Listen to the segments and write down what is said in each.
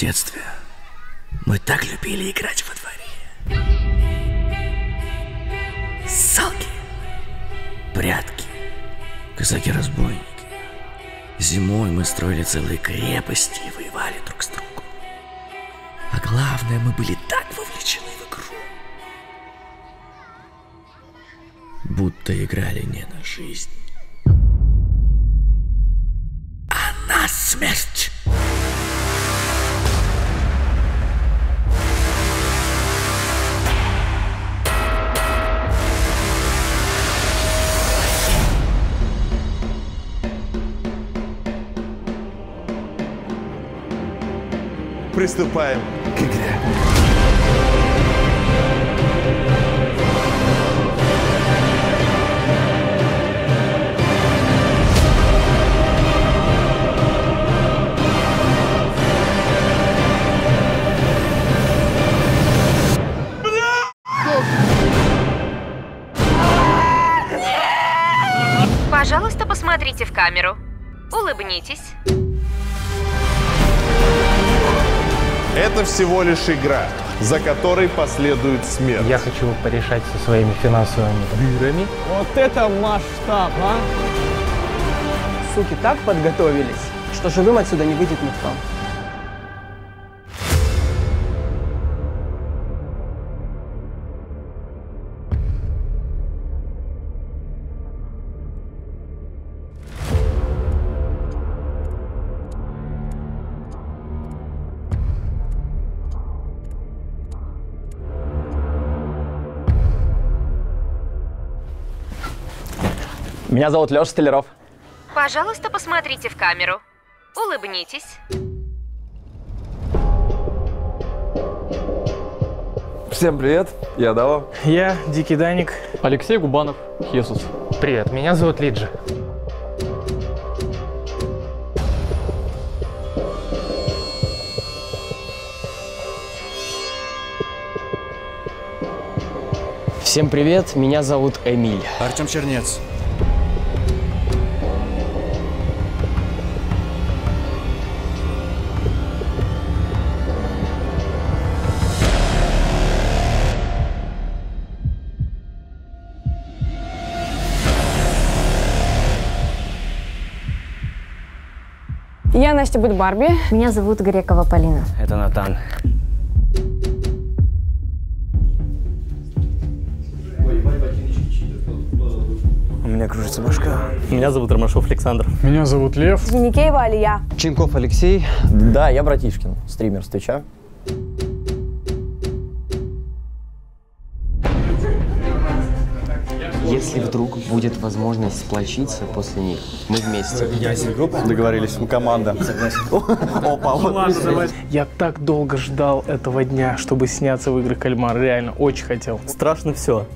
детстве мы так любили играть во дворе. Салки, прятки, казаки-разбойники. Зимой мы строили целые крепости и воевали друг с другом. А главное, мы были так вовлечены в игру, будто играли не на жизнь, а на смерть. Приступаем к игре. Пожалуйста, посмотрите в камеру. Улыбнитесь. Это всего лишь игра, за которой последует смерть. Я хочу порешать со своими финансовыми дырами. Вот это масштаб, а! Суки так подготовились, что живым отсюда не выйдет никто. Меня зовут Леша Столяров. Пожалуйста, посмотрите в камеру. Улыбнитесь. Всем привет, я Дава. Я Дикий Даник. Алексей Губанов, Хесус. Привет, меня зовут Лиджи. Всем привет, меня зовут Эмиль. Артем Чернец. Я Настя будет Барби. Меня зовут Грекова Полина. Это Натан. У меня кружится башка. Меня зовут Ромашов Александр. Меня зовут Лев. Звеникеева Алия. Ченков Алексей. Да, я Братишкин, стример с Твича. Если вдруг будет возможность сплочиться после них, мы вместе. Я с группой договорились, мы команда. Согласен. Опа, я так долго ждал этого дня, чтобы сняться в игры кальмара. Реально, очень хотел. Страшно все.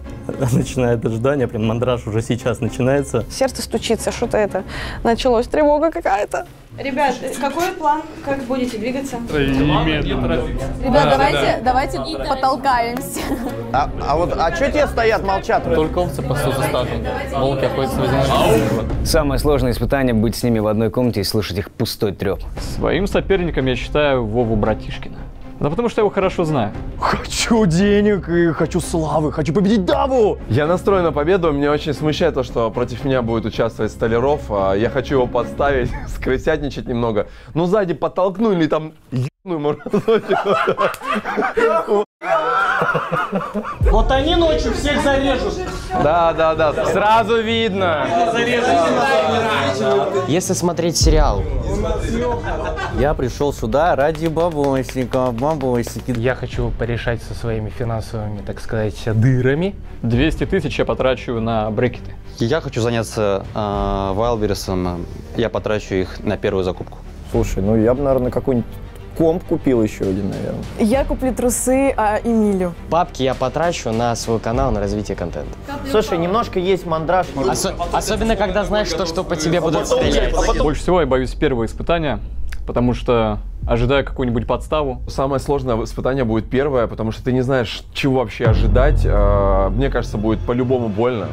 Начинает ожидание, прям мандраж уже сейчас начинается. Сердце стучится, что-то это. Началась тревога какая-то. Ребят, какой план? Как будете двигаться? Немедленно. Ребят, давайте потолкаемся. А что те стоят, молчат? Только овцы пасутся стадом. Волки охотятся в одиночку. Самое сложное испытание — быть с ними в одной комнате и слышать их пустой трёп. Своим соперником я считаю Вову Братишкина. Да потому что я его хорошо знаю. Хочу денег и хочу славы, хочу победить Даву! Я настроен на победу, меня очень смущает то, что против меня будет участвовать Столяров. Я хочу его подставить, скрысятничать немного. Но сзади подтолкнули, там ебаную морозочку. Вот они ночью всех зарежут. Да. Сразу видно. Если смотреть сериал. Я пришел сюда ради бабосников, бабосики. Я хочу порешать со своими финансовыми, так сказать, дырами. 200 тысяч я потрачу на брекеты. Я хочу заняться Вайлберсом. Я потрачу их на первую закупку. Слушай, ну я бы, наверное, какую-нибудь... комп купил еще один, наверное. Я куплю трусы Эмилю. Бабки я потрачу на свой канал, на развитие контента. Слушай, немножко есть мандраж. Особенно, когда знаешь, что по тебе будут стрелять. Больше всего я боюсь первого испытания, потому что ожидаю какую-нибудь подставу. Самое сложное испытание будет первое, потому что ты не знаешь, чего вообще ожидать. Мне кажется, будет по-любому больно.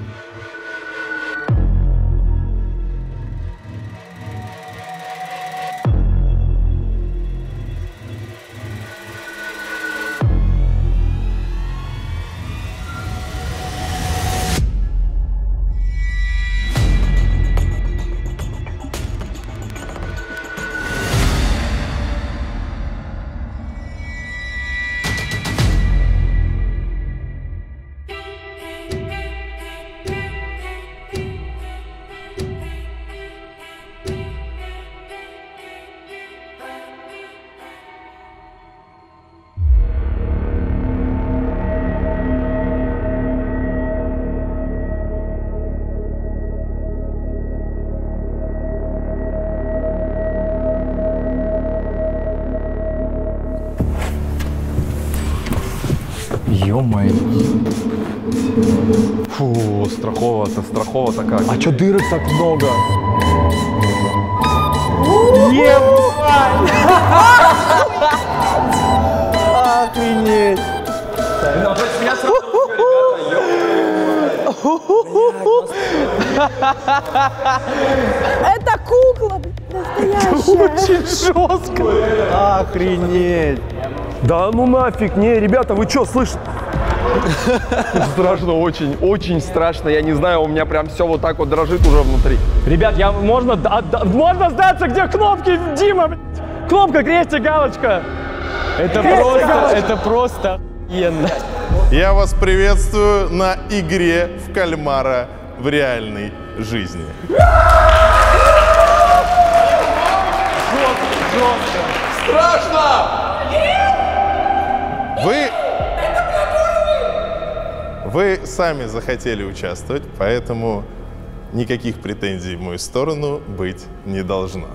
Ё-моё. Фу, страхова-то, страхова-то как. А чё дырок так много? Ебать! Охренеть! Это кукла настоящая. Очень жестко. Охренеть. Да ну нафиг, не, ребята, вы что, слышите? Страшно очень, очень страшно. Я не знаю, у меня прям все вот так вот дрожит уже внутри. Ребят, я можно сдаться, где кнопки, Дима? Кнопка, крестик, галочка. Это просто охуенно. Я вас приветствую на игре в кальмара в реальной жизни. Жестко, страшно! Вы сами захотели участвовать, поэтому никаких претензий в мою сторону быть не должно.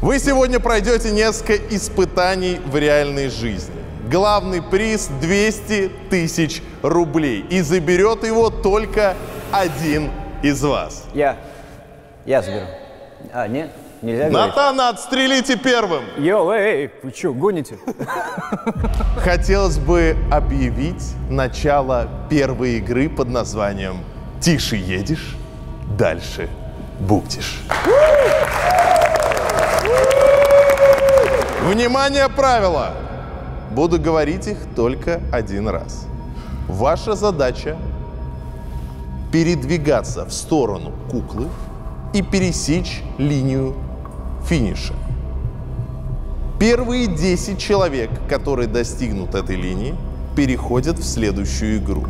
Вы сегодня пройдете несколько испытаний в реальной жизни. Главный приз – 200 тысяч рублей. И заберет его только один из вас. Я заберу. А, нет? Нельзя говорить. Натана, отстрелите первым! Йо, эй, вы что, гоните? Хотелось бы объявить начало первой игры под названием «Тише едешь, дальше будешь». Внимание, правила! Буду говорить их только один раз. Ваша задача – передвигаться в сторону куклы и пересечь линию финиша. Первые 10 человек, которые достигнут этой линии, переходят в следующую игру.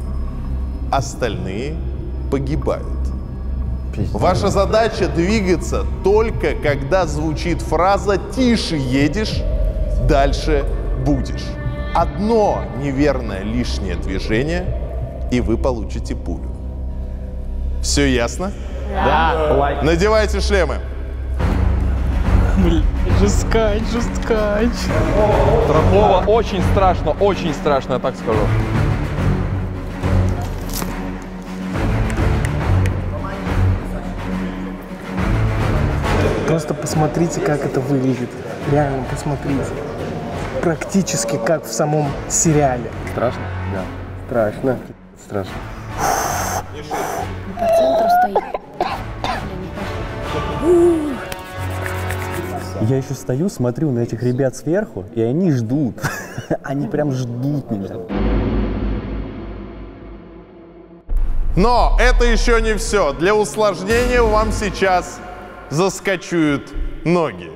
Остальные погибают. Ваша задача – двигаться только, когда звучит фраза «Тише едешь, дальше будешь». Одно неверное лишнее движение, и вы получите пулю. Все ясно? Да. Лайк. Надевайте шлемы. Блин, жесткач, жесткач. Страхова, очень страшно, я так скажу. Просто посмотрите, как это выглядит. Реально посмотрите. Практически как в самом сериале. Страшно? Да. Страшно. Страшно. По центру стоит. Я еще стою, смотрю на этих ребят сверху, и они ждут. Они прям ждут меня. Но это еще не все. Для усложнения вам сейчас заскочуют ноги.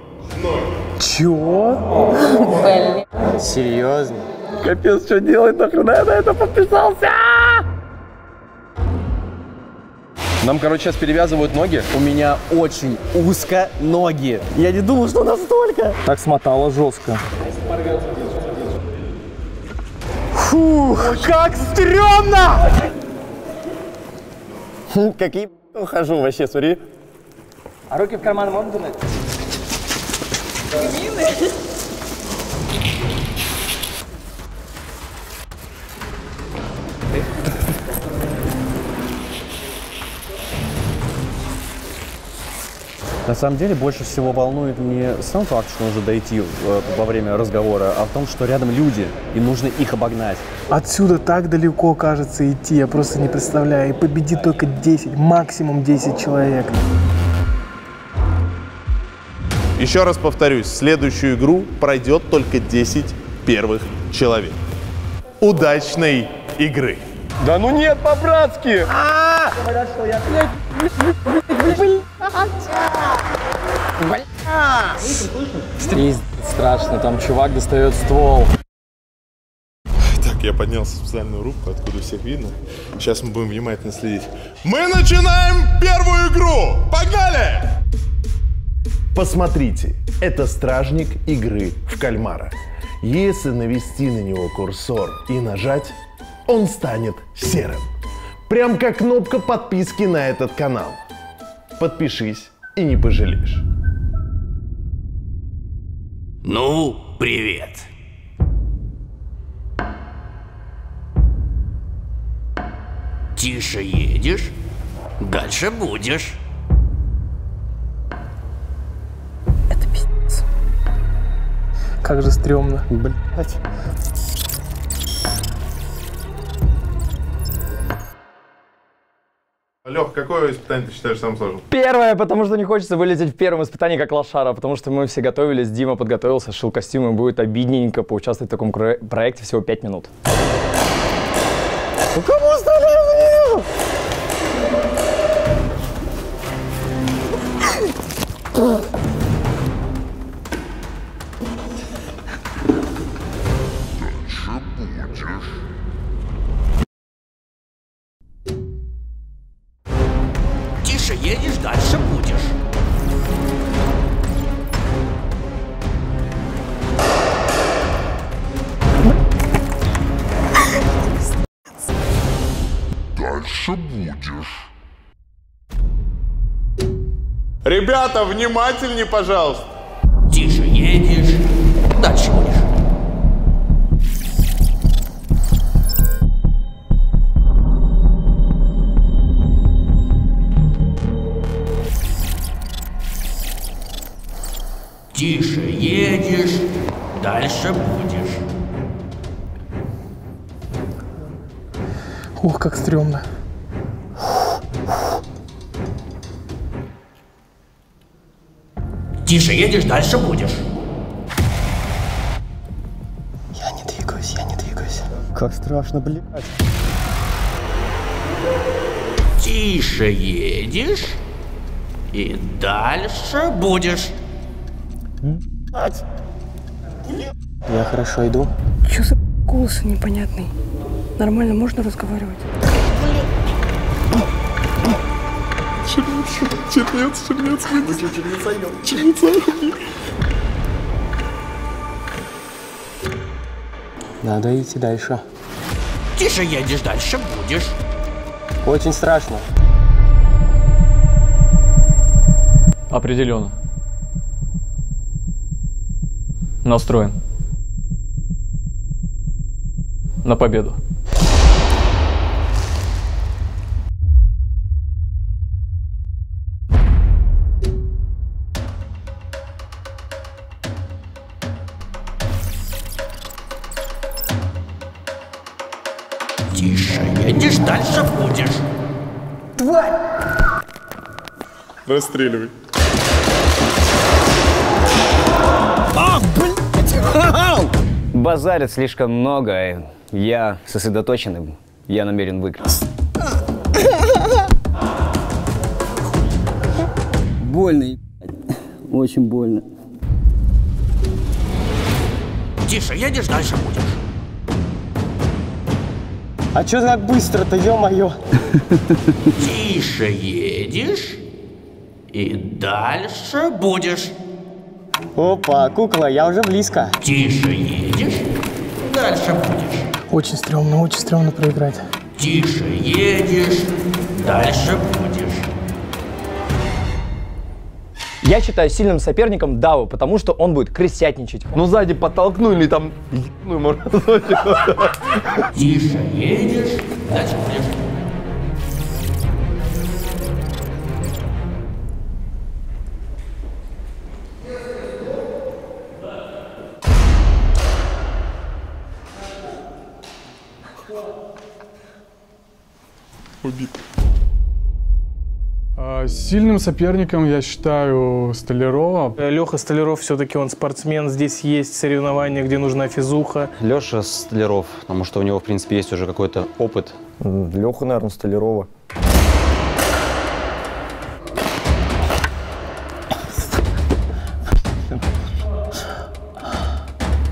Чё? Серьезно? Капец, что делать? Нахрена я на это подписался? Нам, короче, сейчас перевязывают ноги. У меня очень узко ноги. Я не думал, что настолько. Так смотало жестко. Фух, как стрёмно! Как я ухожу вообще, смотри. А руки в карман можно дунуть? На самом деле, больше всего волнует не сам факт, что нужно дойти во время разговора, а в том, что рядом люди, и нужно их обогнать. Отсюда так далеко, кажется, идти, я просто не представляю. И победит только 10, максимум 10 человек. Еще раз повторюсь, следующую игру пройдет только 10 первых человек. Удачной игры! Да ну нет, по-братски! Страшно, там чувак достает ствол. Так, я поднял специальную рубку, откуда всех видно. Сейчас мы будем внимательно следить. Мы начинаем первую игру! Погнали! Посмотрите, это стражник игры в кальмара. Если навести на него курсор и нажать, он станет серым. Прям как кнопка подписки на этот канал. Подпишись и не пожалеешь. Ну, привет. Тише едешь, дальше будешь. Это пиздец. Как же стрёмно. Блять. Лёх, какое испытание ты считаешь самым сложным? Первое, потому что не хочется вылететь в первом испытании как лошара, потому что мы все готовились, Дима подготовился, шил костюмы, будет обидненько поучаствовать в таком проекте всего 5 минут. Ну кому оставляю? Едешь, дальше будешь. Дальше будешь. Ребята, внимательнее, пожалуйста. Тише едешь, дальше будешь. Тише едешь, дальше будешь. Ух, как стрёмно. Тише едешь, дальше будешь. Я не двигаюсь, я не двигаюсь. Как страшно, блядь. Тише едешь, и дальше будешь. Я хорошо иду. Чё за голос непонятный? Нормально можно разговаривать? Чернец, вынесли. Чернеца идём. Надо идти дальше. Тише едешь, дальше будешь. Очень страшно. Определенно. Настроен на победу. Тише едешь, дальше будешь. Тварь! Расстреливай. Базарит слишком много, я сосредоточен, я намерен выиграть. Больно, очень больно. Тише едешь, дальше будешь. А чё так быстро-то, ё-моё? Тише едешь, и дальше будешь. Опа, кукла, я уже близко. Тише едешь, дальше будешь. Очень стрёмно проиграть. Тише едешь, дальше будешь. Я считаю сильным соперником Даву, потому что он будет крысятничать. Ну сзади подтолкнули там, ну можно. Тише едешь, дальше будешь. Убит. Сильным соперником я считаю Столярова. Леха Столяров, все-таки он спортсмен. Здесь есть соревнования, где нужна физуха. Леша Столяров, потому что у него, в принципе, есть уже какой-то опыт. Леха, наверное, Столярова.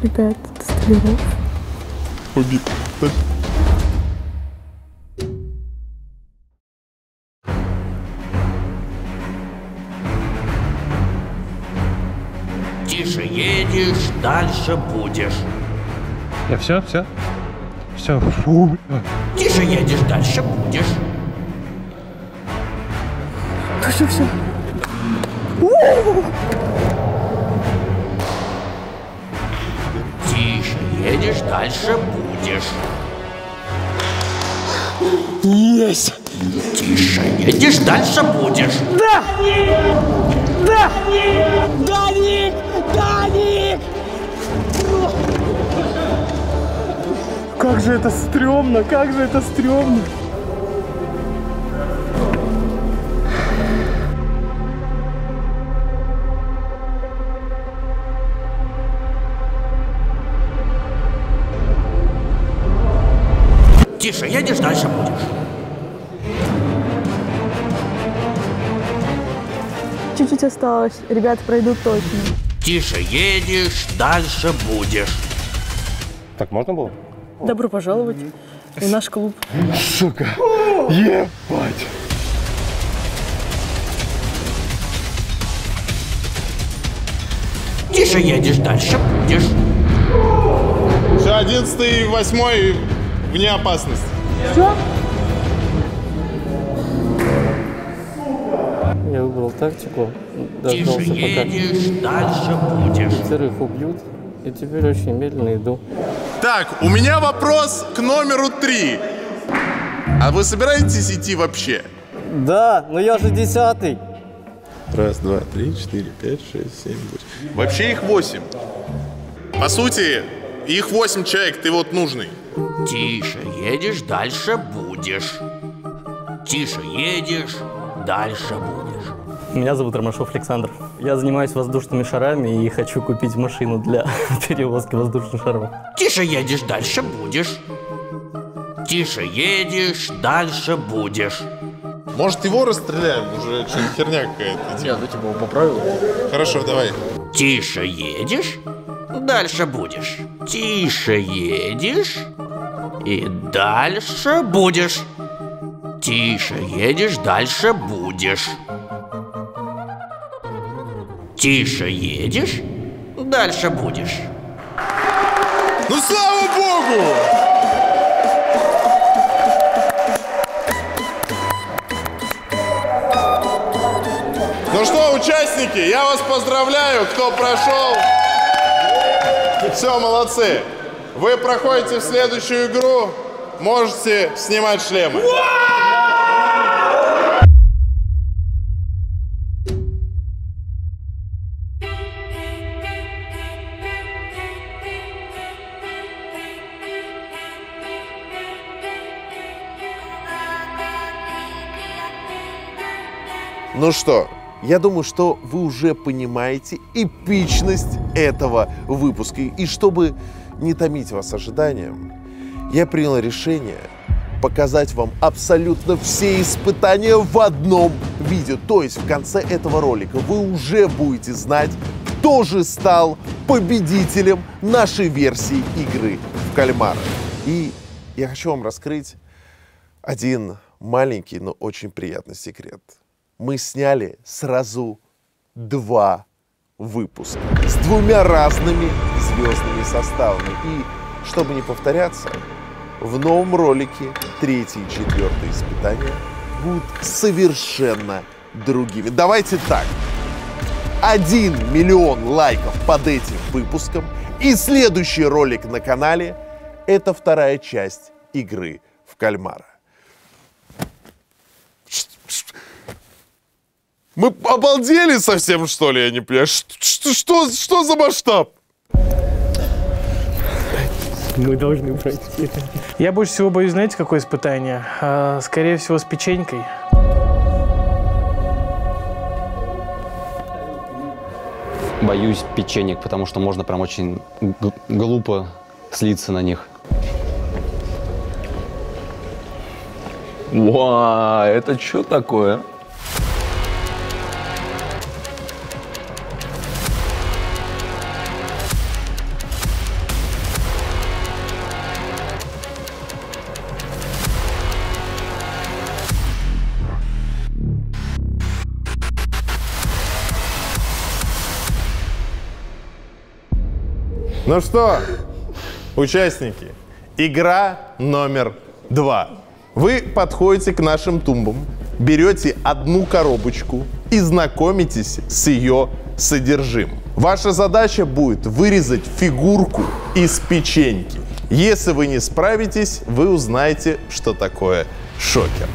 Ребята, Столяров. Убит. Тише едешь, дальше будешь. Я все. Фу. Тише едешь, дальше будешь. Все. Тише едешь, дальше будешь. Есть! Тише, едешь, дальше будешь. Да! Да! Даник! Даник! Как же это стрёмно, как же это стрёмно. Тише, едешь, дальше будешь. Чуть-чуть осталось, ребят, пройдут точно. Тише, едешь, дальше будешь. Так можно было? Добро пожаловать в наш клуб. Сука, ебать. Тише, едешь, дальше будешь. Уже 11-й и 8-й. Вне опасности. Все? Я выбрал тактику. Дождался, пока едешь, дальше будешь. Пятерых убьют, и теперь очень медленно иду. Так, у меня вопрос к номеру 3. А вы собираетесь идти вообще? Да, но я же 10-й. Раз, два, три, четыре, пять, шесть, семь, восемь. Вообще их 8. По сути, их 8 человек, ты вот нужный. Тише, едешь, дальше будешь. Тише, едешь, дальше будешь. Меня зовут Ромашов Александр. Я занимаюсь воздушными шарами и хочу купить машину для перевозки воздушных шаров. Тише, едешь, дальше будешь. Тише, едешь, дальше будешь. Может, его расстреляем? Уже что-то херня какая-то. Я типа его поправил. Хорошо, давай. Тише, едешь, дальше будешь. Тише, едешь. И дальше будешь. Тише, едешь, дальше будешь. Тише, едешь, дальше будешь. Ну, слава богу! Ну что, участники, я вас поздравляю, кто прошел. Все, молодцы. Вы проходите в следующую игру, можете снимать шлемы. Ну что, я думаю, что вы уже понимаете эпичность этого выпуска. И чтобы не томить вас ожиданием, я принял решение показать вам абсолютно все испытания в одном видео. То есть в конце этого ролика вы уже будете знать, кто же стал победителем нашей версии игры в кальмара. И я хочу вам раскрыть один маленький, но очень приятный секрет. Мы сняли сразу 2 выпуска с 2 разными звездными составами. И, чтобы не повторяться, в новом ролике 3-е и 4-е испытания будут совершенно другими. Давайте так. 1 миллион лайков под этим выпуском, и следующий ролик на канале — это 2-я часть игры в кальмара. Мы обалдели совсем, что ли, я не понимаю? Что за масштаб? Мы должны пройти. Я больше всего боюсь, знаете, какое испытание? Скорее всего, с печенькой. Боюсь печенек, потому что можно прям очень глупо слиться на них. Вау, это что такое? Ну что, участники, игра номер 2. Вы подходите к нашим тумбам, берете одну коробочку и знакомитесь с ее содержимым. Ваша задача будет вырезать фигурку из печеньки. Если вы не справитесь, вы узнаете, что такое Шокер.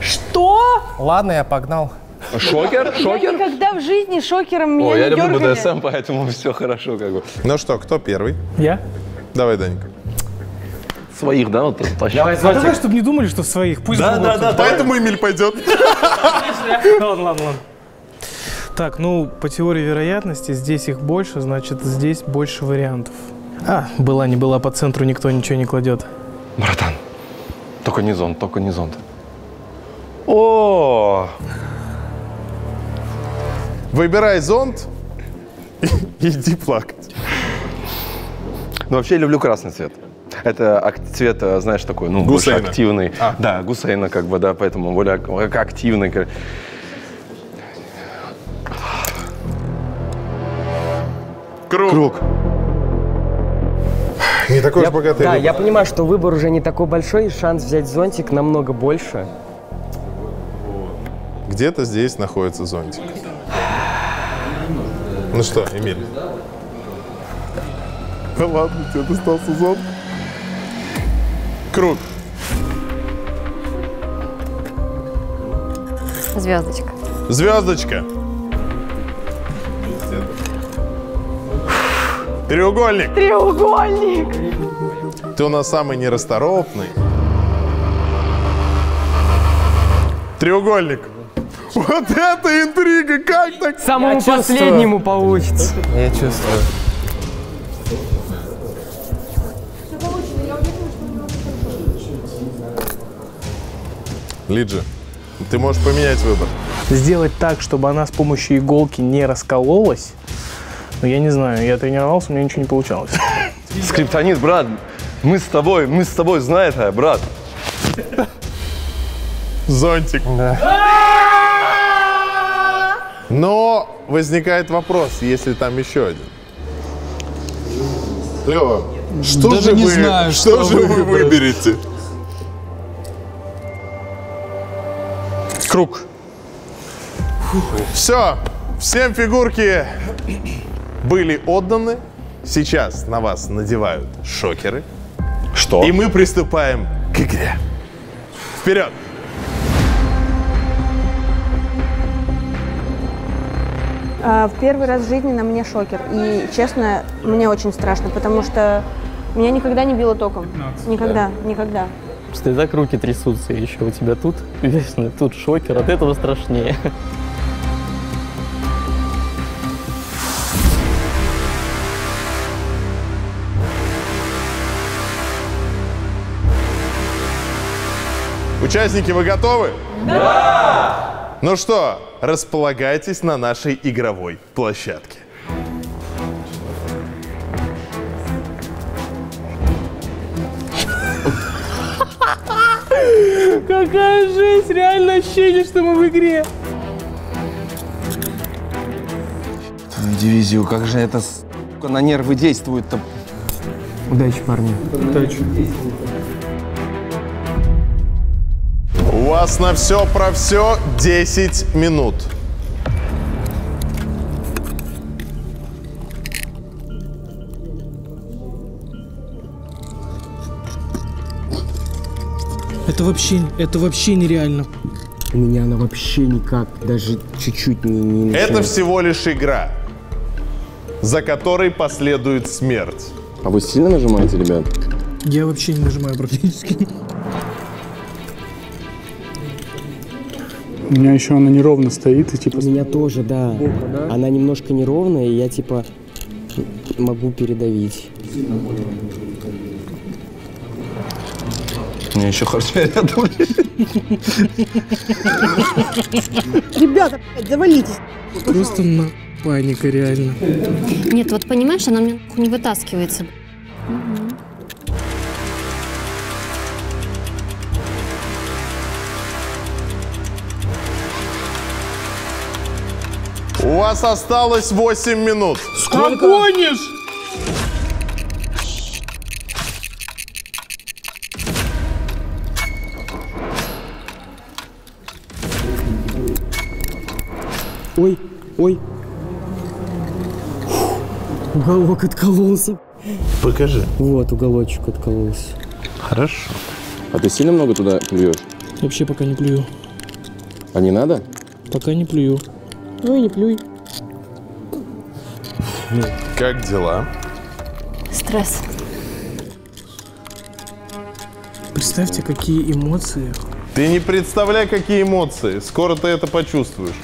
Что? Ладно, я погнал. Шокер? Шокер? Я никогда в жизни шокером меня не дергали. Я люблю БДСМ, поэтому все хорошо как бы. Ну что, кто первый? Я. Давай, Даник. Своих, да? Вот, давай, давай, чтобы не думали, что своих. Пусть да, да, да. Поэтому Эмиль пойдет. Ладно, ладно, ладно. Так, ну, по теории вероятности, здесь их больше, значит, здесь больше вариантов. А, была не была, по центру никто ничего не кладет. Братан, только не зонт, только не зонт. О! Выбирай зонт и иди плакать. Ну, вообще, я люблю красный цвет. Это цвет, знаешь, такой, ну, Гусейна. Больше активный. А. Да, Гусейна, как бы, да, поэтому более активный. Круг. Круг. Не такой уж богатый. Да, выбор. Я понимаю, что выбор уже не такой большой, и шанс взять зонтик намного больше. Где-то здесь находится зонтик. Ну что, Эмиль? Да ладно, тебе достался зонт. Круг. Звездочка. Звездочка. Треугольник. Треугольник. Ты у нас самый нерасторопный. Треугольник. Вот это интрига, как так? Самому последнему получится. Я чувствую. Лиджи, ты можешь поменять выбор. Сделать так, чтобы она с помощью иголки не раскололась. Ну, я не знаю, я тренировался, у меня ничего не получалось. Скриптонит, брат, мы с тобой, знает, а, брат. Зонтик. Да. Но возникает вопрос, если там еще один. Лева, что же вы выберете? Круг. Все, всем фигурки были отданы, сейчас на вас надевают шокеры. Что? И мы приступаем к игре. Вперед! В первый раз в жизни на мне шокер. И, честно, мне очень страшно, потому что меня никогда не било током. Никогда, никогда. Стыдак, руки трясутся, и еще у тебя тут вечно, тут шокер, от этого страшнее. Участники, вы готовы? Да! Ну что, располагайтесь на нашей игровой площадке. Какая жесть! Реально ощущение, что мы в игре. Дивизию, как же это, сука, на нервы действует-то. Удачи, парни. Удачи. У вас на все про все 10 минут. Это вообще нереально. У меня она вообще никак, даже чуть-чуть не... Это всего лишь игра, за которой последует смерть. А вы сильно нажимаете, ребят? Я вообще не нажимаю практически. У меня еще она неровно стоит и типа... У меня тоже, да. Она немножко неровная, и я типа могу передавить. У меня еще хардвер рядом. Ребята, завалитесь. Просто паника реально. Нет, вот понимаешь, она мне не вытаскивается. У вас осталось 8 минут. Сколько? Огонишь? Ой, ой. Уголок откололся. Покажи. Вот, уголочек откололся. Хорошо. А ты сильно много туда клюешь? Вообще пока не клюю. А не надо? Пока не плюю. Ну и не плюй. Как дела? Стресс. Представьте, какие эмоции. Ты не представляй, какие эмоции. Скоро ты это почувствуешь.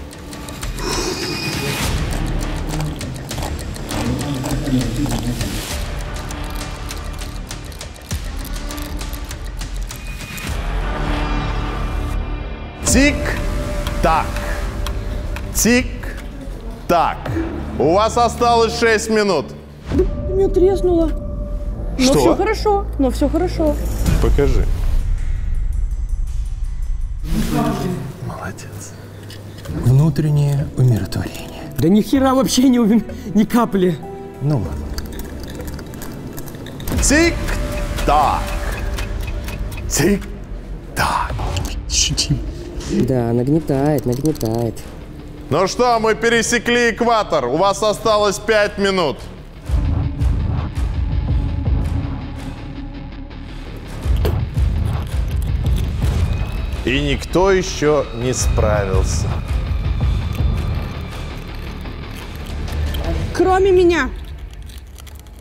Тик-так. Тик-так. У вас осталось 6 минут. Меня треснуло. Что? Но все хорошо. Но все хорошо. Покажи. Молодец. Внутреннее умиротворение. Да ни хера вообще не ни капли. Ну ладно. Тик-так. Тик-так. Да, нагнетает, нагнетает. Ну что, мы пересекли экватор. У вас осталось 5 минут. И никто еще не справился. Кроме меня.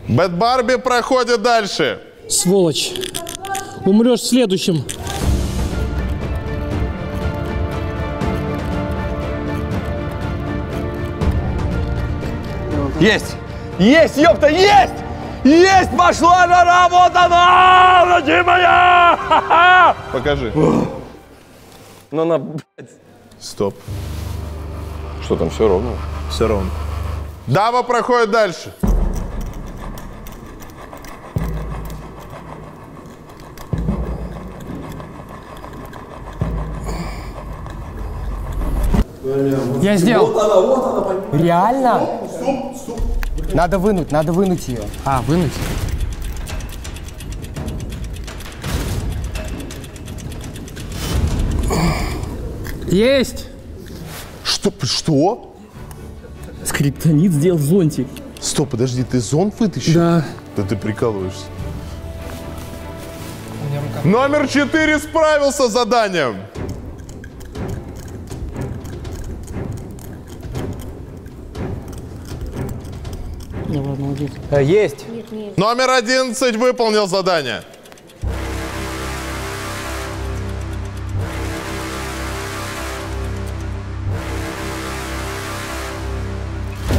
Бэт Барби проходит дальше. Сволочь. Умрешь в следующем. Есть! Есть, ёпта, есть! Есть! Пошла жара! Вот она! Родимая! Ха-ха! Покажи. Но она, блядь. Стоп. Что там, все ровно? Все ровно. Дава проходит дальше. Я сделал. Вот она, понимаешь? Реально? Надо вынуть ее. А, вынуть? Есть! Что? Скриптонит сделал зонтик. Стоп, подожди, ты зонт вытащил? Да. Да ты прикалываешься. Номер 4 справился с заданием. Есть. Нет. Номер 11 выполнил задание.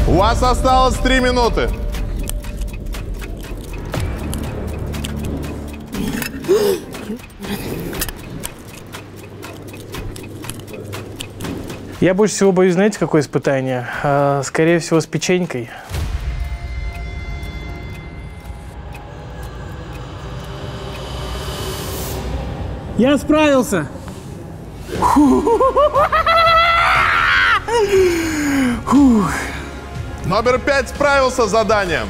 У вас осталось 3 минуты. Я больше всего боюсь, знаете, какое испытание? Скорее всего, с печенькой. Я справился! Номер 5 справился с заданием.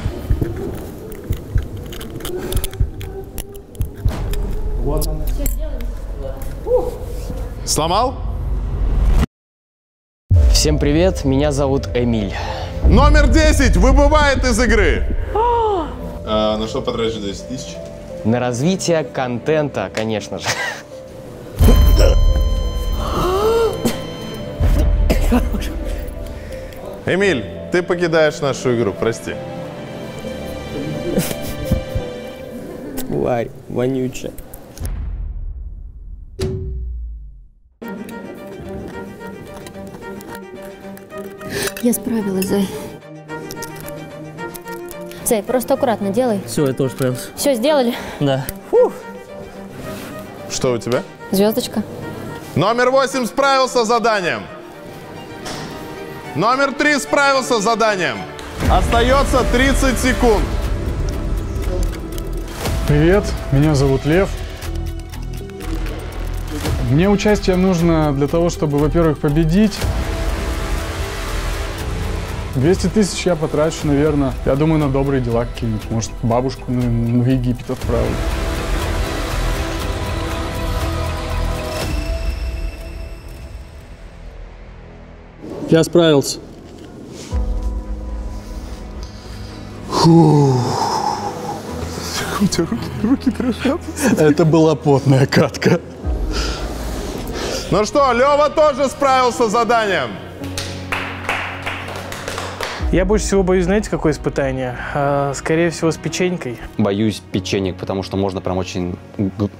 Вот. Сломал? Всем привет, меня зовут Эмиль. Номер 10 выбывает из игры. На что потратишь 10 тысяч? На развитие контента, конечно же. Эмиль, ты покидаешь нашу игру, прости. Тварь вонючая. Я справилась, Зай. Зай, просто аккуратно делай. Все, я тоже справился. Все сделали? Да. Фух. Что у тебя? Звездочка. Номер 8 справился с заданием. Номер 3 справился с заданием. Остается 30 секунд. Привет, меня зовут Лев. Мне участие нужно для того, чтобы, во-первых, победить. 200 тысяч я потрачу, наверное. Я думаю, на добрые дела какие-нибудь. Может, бабушку в Египет отправлю. Я справился. Фух. У тебя руки дрожат. Это была потная катка. Ну что, Лева тоже справился с заданием. Я больше всего боюсь, знаете, какое испытание? Скорее всего, с печенькой. Боюсь печенек, потому что можно прям очень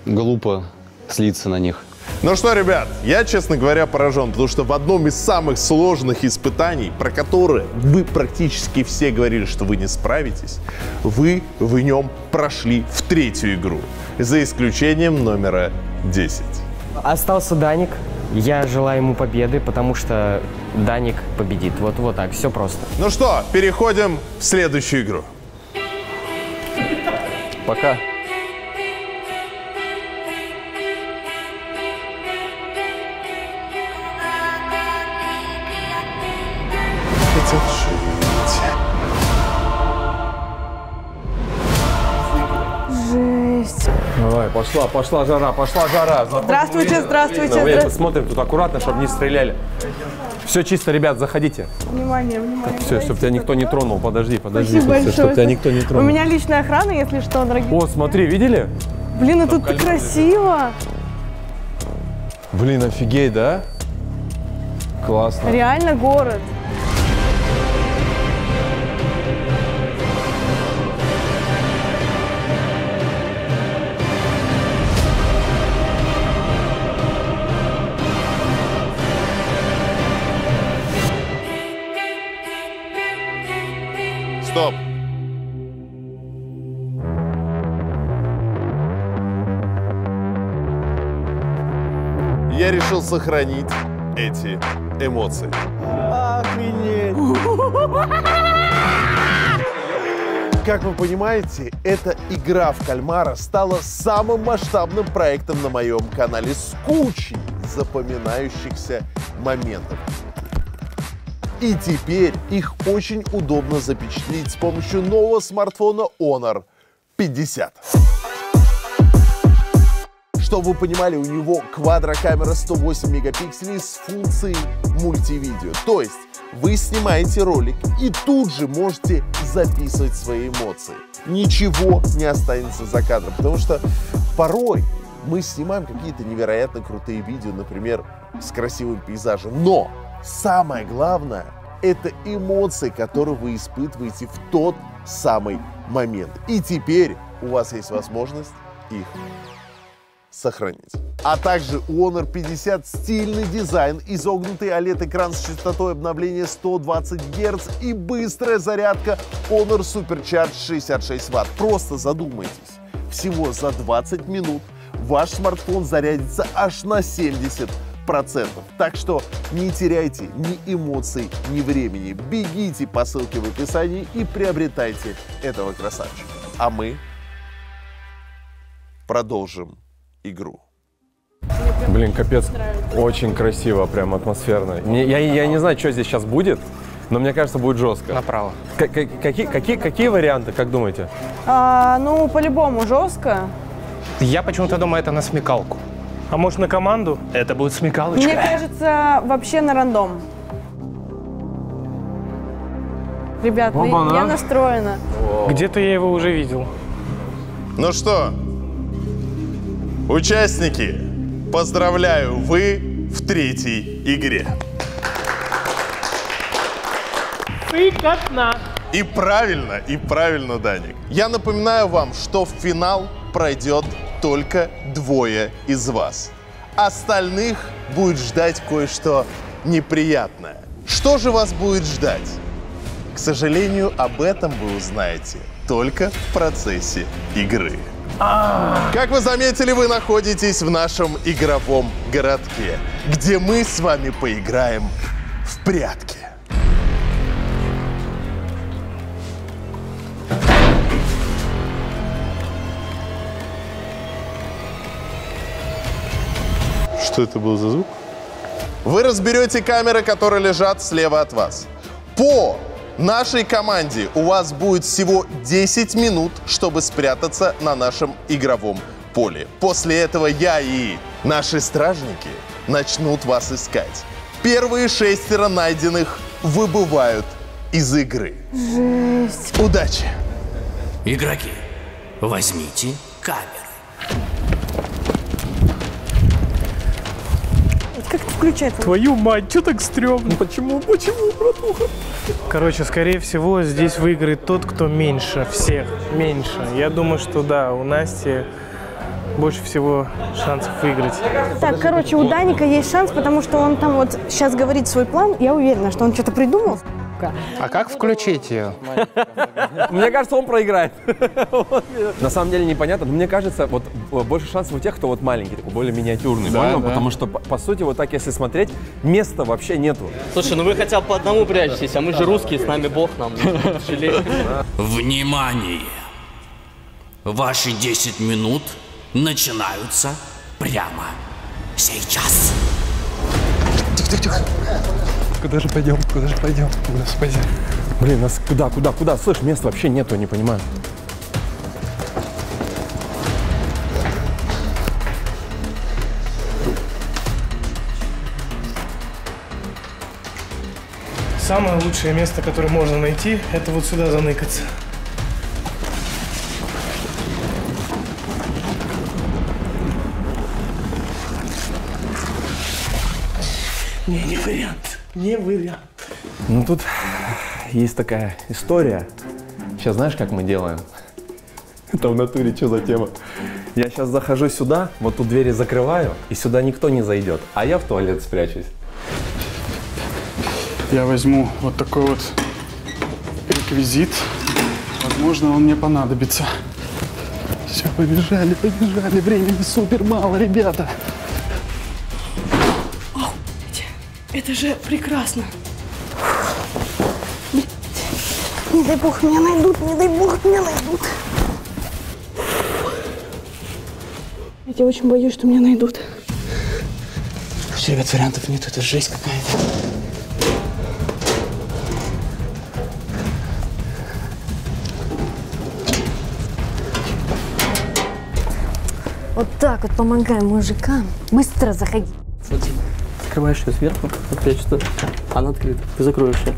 глупо слиться на них. Ну что, ребят, я, честно говоря, поражен, потому что в одном из самых сложных испытаний, про которые вы практически все говорили, что вы не справитесь, вы в нем прошли в третью игру, за исключением номера 10. Остался Даник. Я желаю ему победы, потому что Даник победит. Вот так, все просто. Ну что, переходим в следующую игру. Пока. Жесть. Давай, пошла жара. Здравствуйте. Давай, посмотрим тут аккуратно, чтобы не стреляли. Все чисто, ребят, заходите. Внимание. Все, чтобы тебя никто не тронул. Подожди. Чтобы тебя никто не тронул. У меня личная охрана, если что, дорогие. О, смотри, видели? Блин, а тут так красиво. Блин, офигеть, да? Классно. Реально город. Стоп. Я решил сохранить эти эмоции. Охренеть. Как вы понимаете, эта игра в кальмара стала самым масштабным проектом на моем канале с кучей запоминающихся моментов. И теперь их очень удобно запечатлеть с помощью нового смартфона Honor 50. Чтобы вы понимали, у него квадрокамера 108 мегапикселей с функцией мультивидео. То есть вы снимаете ролик и тут же можете записывать свои эмоции. Ничего не останется за кадром, потому что порой мы снимаем какие-то невероятно крутые видео, например, с красивым пейзажем, но самое главное – это эмоции, которые вы испытываете в тот самый момент. И теперь у вас есть возможность их сохранить. А также у Honor 50 стильный дизайн, изогнутый OLED-экран с частотой обновления 120 Гц и быстрая зарядка Honor Supercharge 66 Вт. Просто задумайтесь, всего за 20 минут ваш смартфон зарядится аж на 70%. Так что не теряйте ни эмоций, ни времени. Бегите по ссылке в описании и приобретайте этого красавчика. А мы продолжим игру. Блин, капец, очень красиво, прям атмосферно. Я не знаю, что здесь сейчас будет, но мне кажется, будет жестко. Направо. Какие варианты, как думаете? Ну, по-любому жестко. Я почему-то думаю, это на смекалку. А может, на команду? Это будет смекалочка. Мне кажется, вообще на рандом. Ребята, я настроена. Где-то я его уже видел. Ну что, участники, поздравляю, вы в третьей игре. Сыкотно. И правильно, Даник. Я напоминаю вам, что в финал пройдет только двое из вас. Остальных будет ждать кое-что неприятное. Что же вас будет ждать? К сожалению, об этом вы узнаете только в процессе игры. Как вы заметили, вы находитесь в нашем игровом городке, где мы с вами поиграем в прятки. Что это был за звук? Вы разберете камеры, которые лежат слева от вас. По нашей команде у вас будет всего 10 минут, чтобы спрятаться на нашем игровом поле. После этого я и наши стражники начнут вас искать. Первые 6 найденных выбывают из игры. Жесть. Удачи! Игроки, Возьмите камеры. Как это включается? Твою мать, что так стрёмно? Почему? Почему, братуха? Короче, скорее всего, здесь выиграет тот, кто меньше всех. Меньше. Я думаю, что да, у Насти больше всего шансов выиграть. Так, короче, у Даника есть шанс, потому что он там вот сейчас говорит свой план. Я уверена, что он что-то придумал. А как включить ее? Мне кажется, он проиграет. На самом деле непонятно, но мне кажется, вот больше шансов у тех, кто вот маленький, такой более миниатюрный, понял? Потому что, по сути, вот так, если смотреть, места вообще нету. Слушай, ну вы хотя бы по одному прячетесь, а мы же русские, с нами Бог нам. Внимание! Ваши 10 минут начинаются прямо сейчас. Тихо-тихо-тихо. Куда же пойдем? Куда же пойдем? Господи. Блин, нас куда, куда, куда? Слышь, места вообще нету, не понимаю. Самое лучшее место, которое можно найти, это вот сюда заныкаться. Не вариант. Не вариант. Ну тут есть такая история. Сейчас знаешь, как мы делаем? Это в натуре что за тема? Я сейчас захожу сюда, вот тут двери закрываю, и сюда никто не зайдет. А я в туалет спрячусь. Я возьму вот такой вот реквизит. Возможно, он мне понадобится. Все, побежали, побежали. Времени супер мало, ребята. Это же прекрасно. Блин. Не дай бог, меня найдут, не дай бог, меня найдут. Я очень боюсь, что меня найдут. Все, ребят, вариантов нет, это жесть какая-то. Вот так вот помогаем мужикам. Быстро заходи. Смотри. Открываешь ее сверху, опять что она открыта, ты закроешь ее.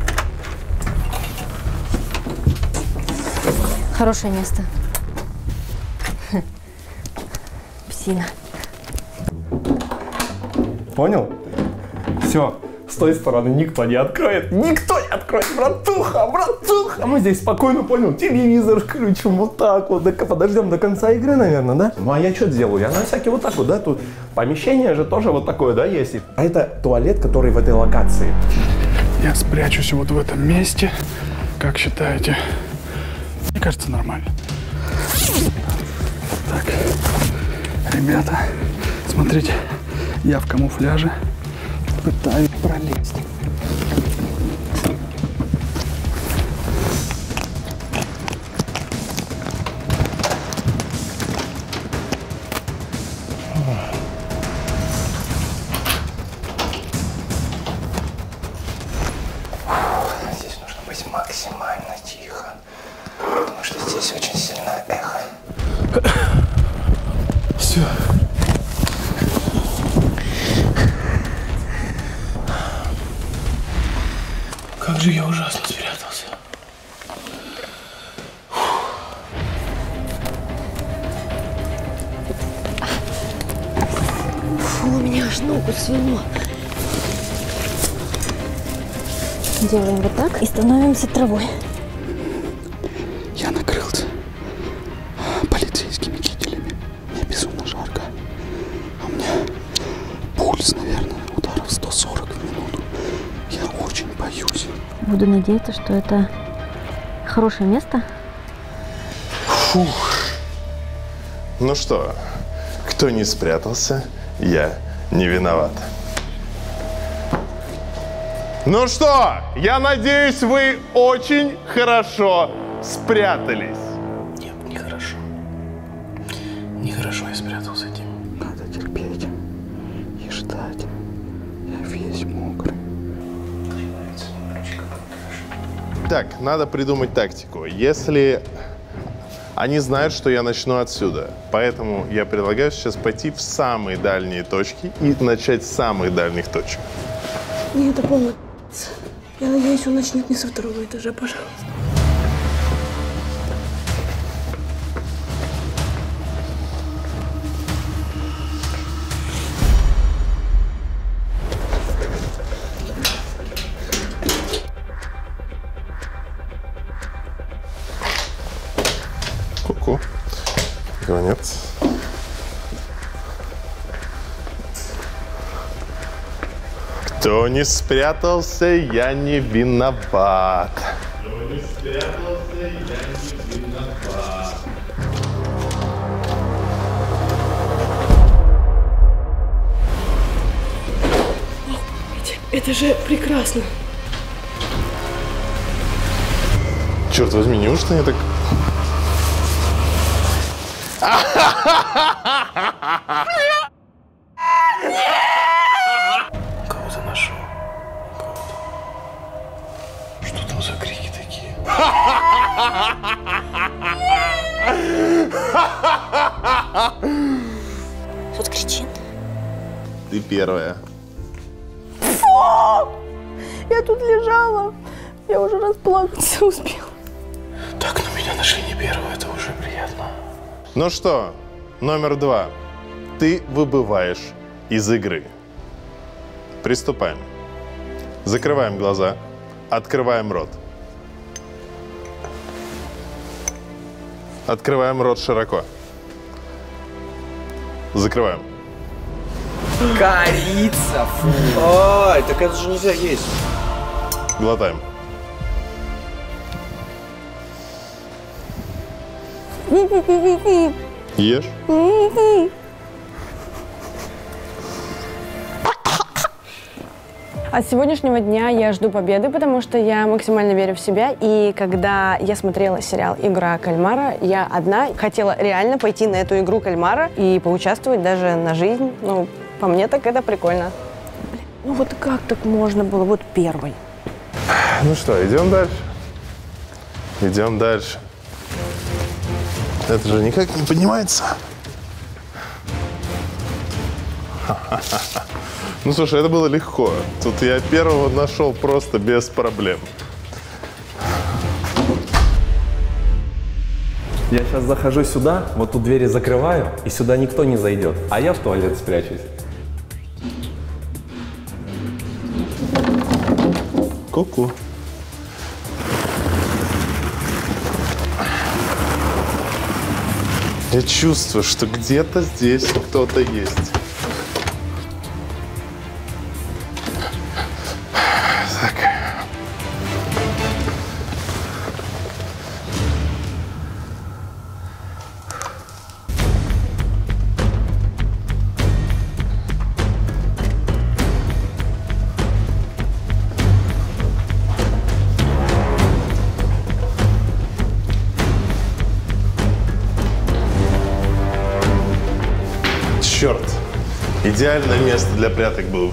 Хорошее место. Псина. Понял? Все, с той стороны никто не откроет. Никто не откроет, братуха, братуха. Мы здесь спокойно, понял, телевизор включим вот так вот. Подождем до конца игры, наверное, да? Ну а я что делаю? Я на всякий вот так вот, да, тут... Помещение же тоже вот такое, да, есть? А это туалет, который в этой локации. Я спрячусь вот в этом месте. Как считаете? Мне кажется, нормально. Так, ребята, смотрите, я в камуфляже пытаюсь пролезть. Делаем вот так и становимся травой. Я накрылся полицейскими кителями. Мне безумно жарко. У меня пульс, наверное, ударов 140 в минуту. Я очень боюсь. Буду надеяться, что это хорошее место. Фух. Ну что, кто не спрятался, я не виноват. Ну что, я надеюсь, вы очень хорошо спрятались. Нет, нехорошо. Нехорошо я спрятался, Дим. Надо терпеть и ждать. Я весь мокрый. Так, надо придумать тактику. Если они знают, что я начну отсюда, поэтому я предлагаю сейчас пойти в самые дальние точки и начать с самых дальних точек. Мне это помнит. Я надеюсь, он начнет не со второго этажа, пожалуйста. руку. Его нет. Кто не спрятался, я не виноват. Кто не спрятался, я не виноват. Это же прекрасно. Черт возьми, неужто я так... Кого заношу? Что там за крики такие? Тут кричит. Ты первая. Фу! Я тут лежала. Я уже расплакаться успела. Так, но меня нашли не первого, это уже приятно. Ну что, номер два. Ты выбываешь из игры. Приступаем. Закрываем глаза, открываем рот. Открываем рот широко. Закрываем. Корица! Фу. Ой, так это же нельзя есть. Глотаем. Ешь? От сегодняшнего дня я жду победы, потому что я максимально верю в себя. И когда я смотрела сериал «Игра кальмара», я одна хотела реально пойти на эту игру кальмара и поучаствовать даже на жизнь. Ну, по мне так это прикольно. Блин, ну вот как так можно было? Вот первый. Ну что, идем дальше. Идем дальше. Это же никак не поднимается. Ну, слушай, это было легко. Тут я первого нашел просто без проблем. Я сейчас захожу сюда, вот тут двери закрываю, и сюда никто не зайдет. А я в туалет спрячусь. Ку-ку. Я чувствую, что где-то здесь кто-то есть. Так. Черт, идеальное место для пряток было.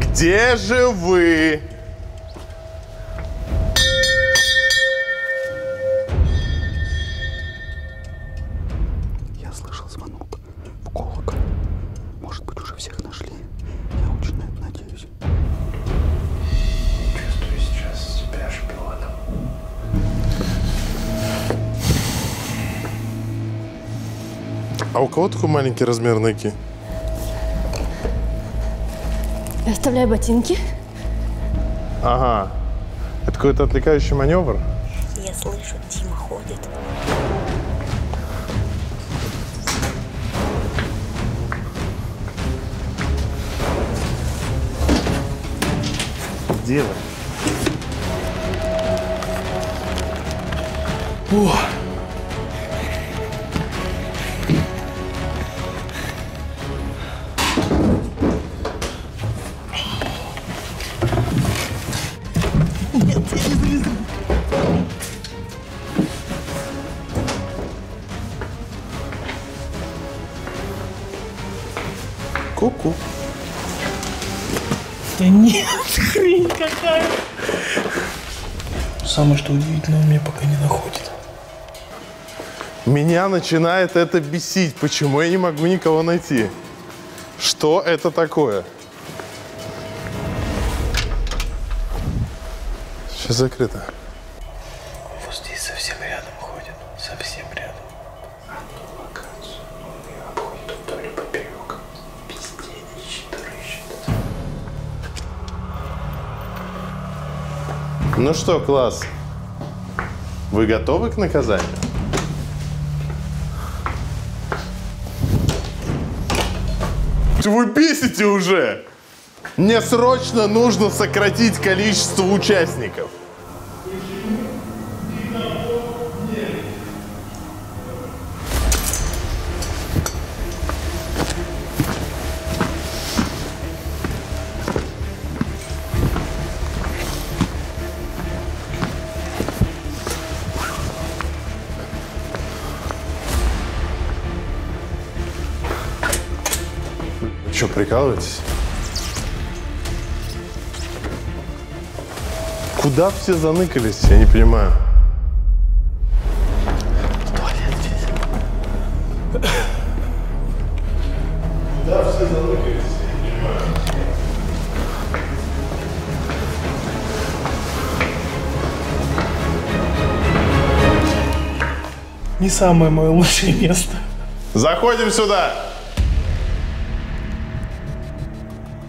Где же вы? Я слышал звонок в колокол. Может быть, уже всех нашли. Я очень на это надеюсь. Чувствую сейчас себя шпионом. А у кого такой маленький размер ноги? Оставляю ботинки. Ага. Это какой-то отвлекающий маневр? Я слышу, Дима ходит. Где вы? О! Ку-ку. Да нет, хрень какая. Самое, что удивительное, он меня пока не находит. Меня начинает это бесить. Почему я не могу никого найти? Что это такое? Сейчас закрыто. Вот здесь совсем рядом ходит. Совсем рядом. Ну что, класс, вы готовы к наказанию? Вы бесите уже! Мне срочно нужно сократить количество участников. Что, прикалываетесь? Куда все заныкались, я не понимаю. Туалет здесь. Куда все заныкались, я не понимаю. Не самое мое лучшее место. Заходим сюда.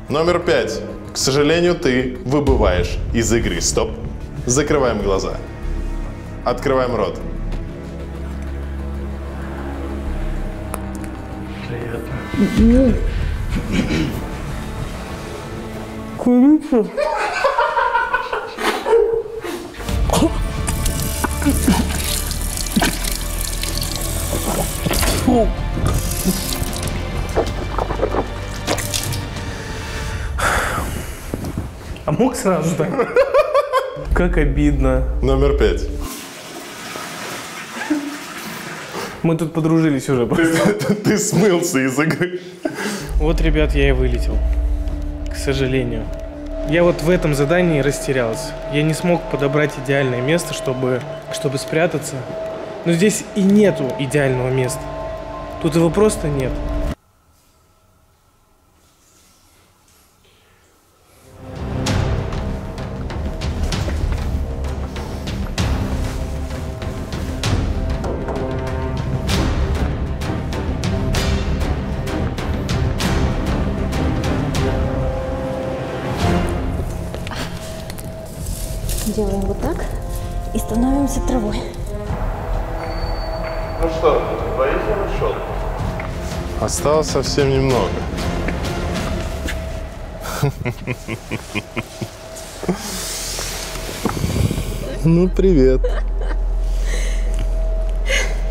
Номер 5. К сожалению, ты выбываешь из игры. Стоп. Закрываем глаза. Открываем рот. Приятно. Курицу. А мог сразу так? Как обидно. Номер 5. Мы тут подружились уже. Ты смылся из игры. Вот, ребят, я и вылетел. К сожалению. Я вот в этом задании растерялся. Я не смог подобрать идеальное место, чтобы спрятаться. Но здесь и нету идеального места. Тут его просто нет. Делаем вот так и становимся травой. Ну что, боюсь, я нашел. Осталось совсем немного. Ну, привет.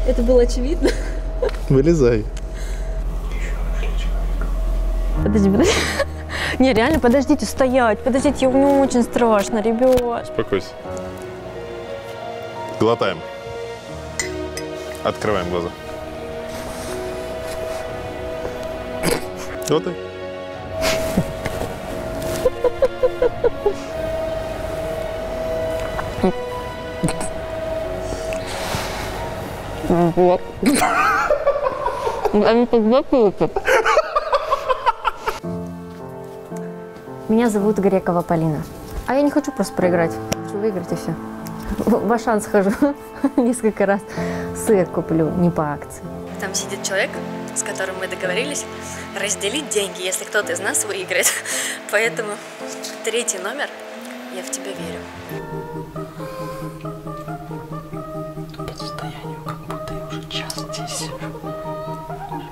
Это было очевидно. Вылезай. Подожди, подожди. Не, реально, подождите, стоять. Подождите, мне очень страшно, ребят. Успокойся. Глотаем. Открываем глаза. Глотай. Они подзапутят. Меня зовут Грекова Полина. А я не хочу просто проиграть. Хочу выиграть и все. В Ашан схожу несколько раз. Сыр куплю, не по акции. Там сидит человек, с которым мы договорились разделить деньги, если кто-то из нас выиграет. Поэтому третий номер. Я в тебя верю. По состоянию, как будто я уже час здесь сижу.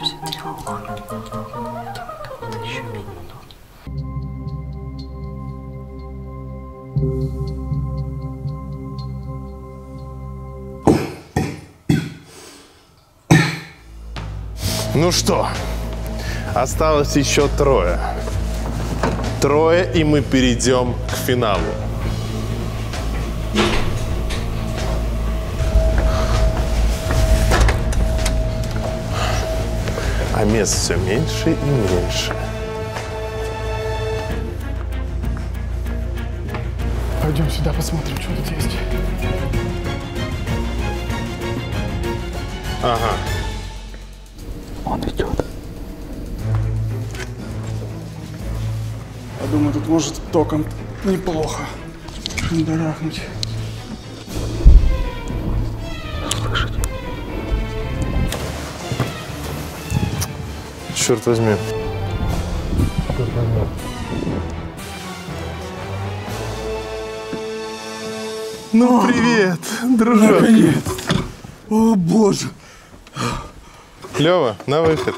Все тело ломит. Я думаю, как будто еще минимум. Ну что, осталось еще трое. Трое, и мы перейдем к финалу. А мест все меньше и меньше. Пойдем сюда, посмотрим, что тут есть. Ага. Он идет. Я думаю, тут может током неплохо дарахнуть. Слышите? Черт возьми. Черт возьми. Ну, привет, дружок. Наконец. О, боже. Лева, на выход.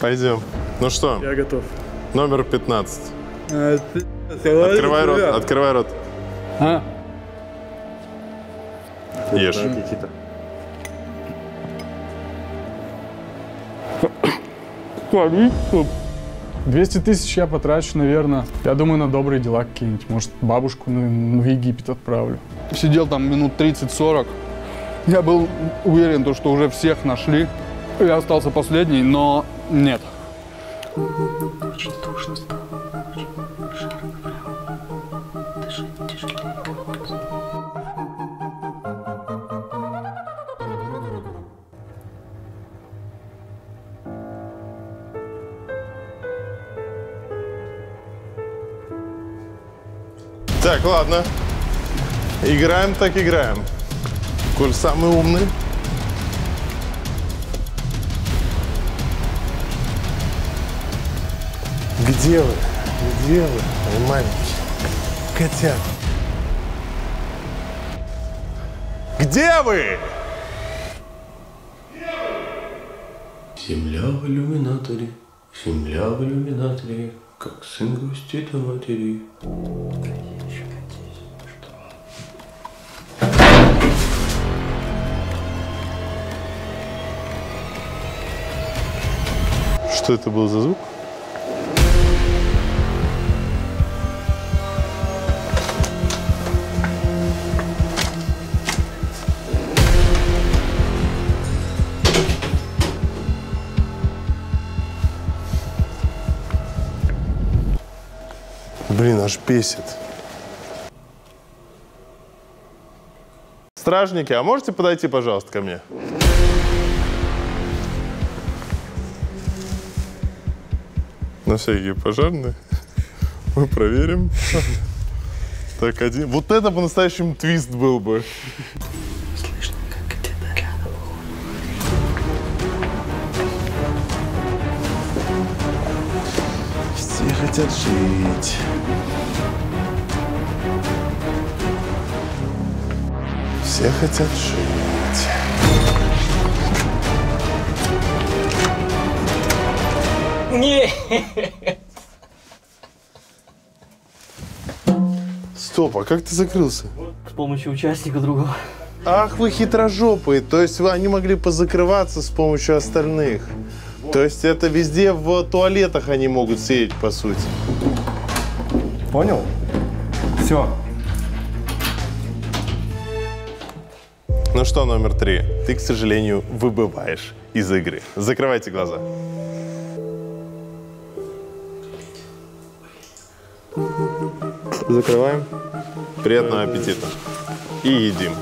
Пойдем. Ну что? Я готов. Номер 15. Открывай рот, открывай рот. А? Ешь. Клавишу. 200 тысяч я потрачу, наверное. Я думаю, на добрые дела какие-нибудь. Может, бабушку в Египет отправлю. Сидел там минут 30-40. Я был уверен, что уже всех нашли. Я остался последний, но нет. Очень душно стало. Так, ладно. Играем, так играем. Коль самый умный. Где вы, маленькие котята? Где вы? Земля в иллюминаторе, земля в иллюминаторе, как сын грустит о матери. Что это был за звук? Блин, аж бесит. Стражники, а можете подойти, пожалуйста, ко мне? На всякие пожарные. Мы проверим. Так, один. Вот это по-настоящему твист был бы. Слышно, как где-то рядом. Все хотят жить. Все хотят жить. Нет! Стоп, а как ты закрылся? С помощью участника другого. Ах, вы хитрожопые. То есть они могли позакрываться с помощью остальных. То есть это везде в туалетах они могут сидеть, по сути. Понял? Все. Ну что, номер 3. Ты, к сожалению, выбываешь из игры. Закрывайте глаза. Закрываем. Приятного аппетита. И едим.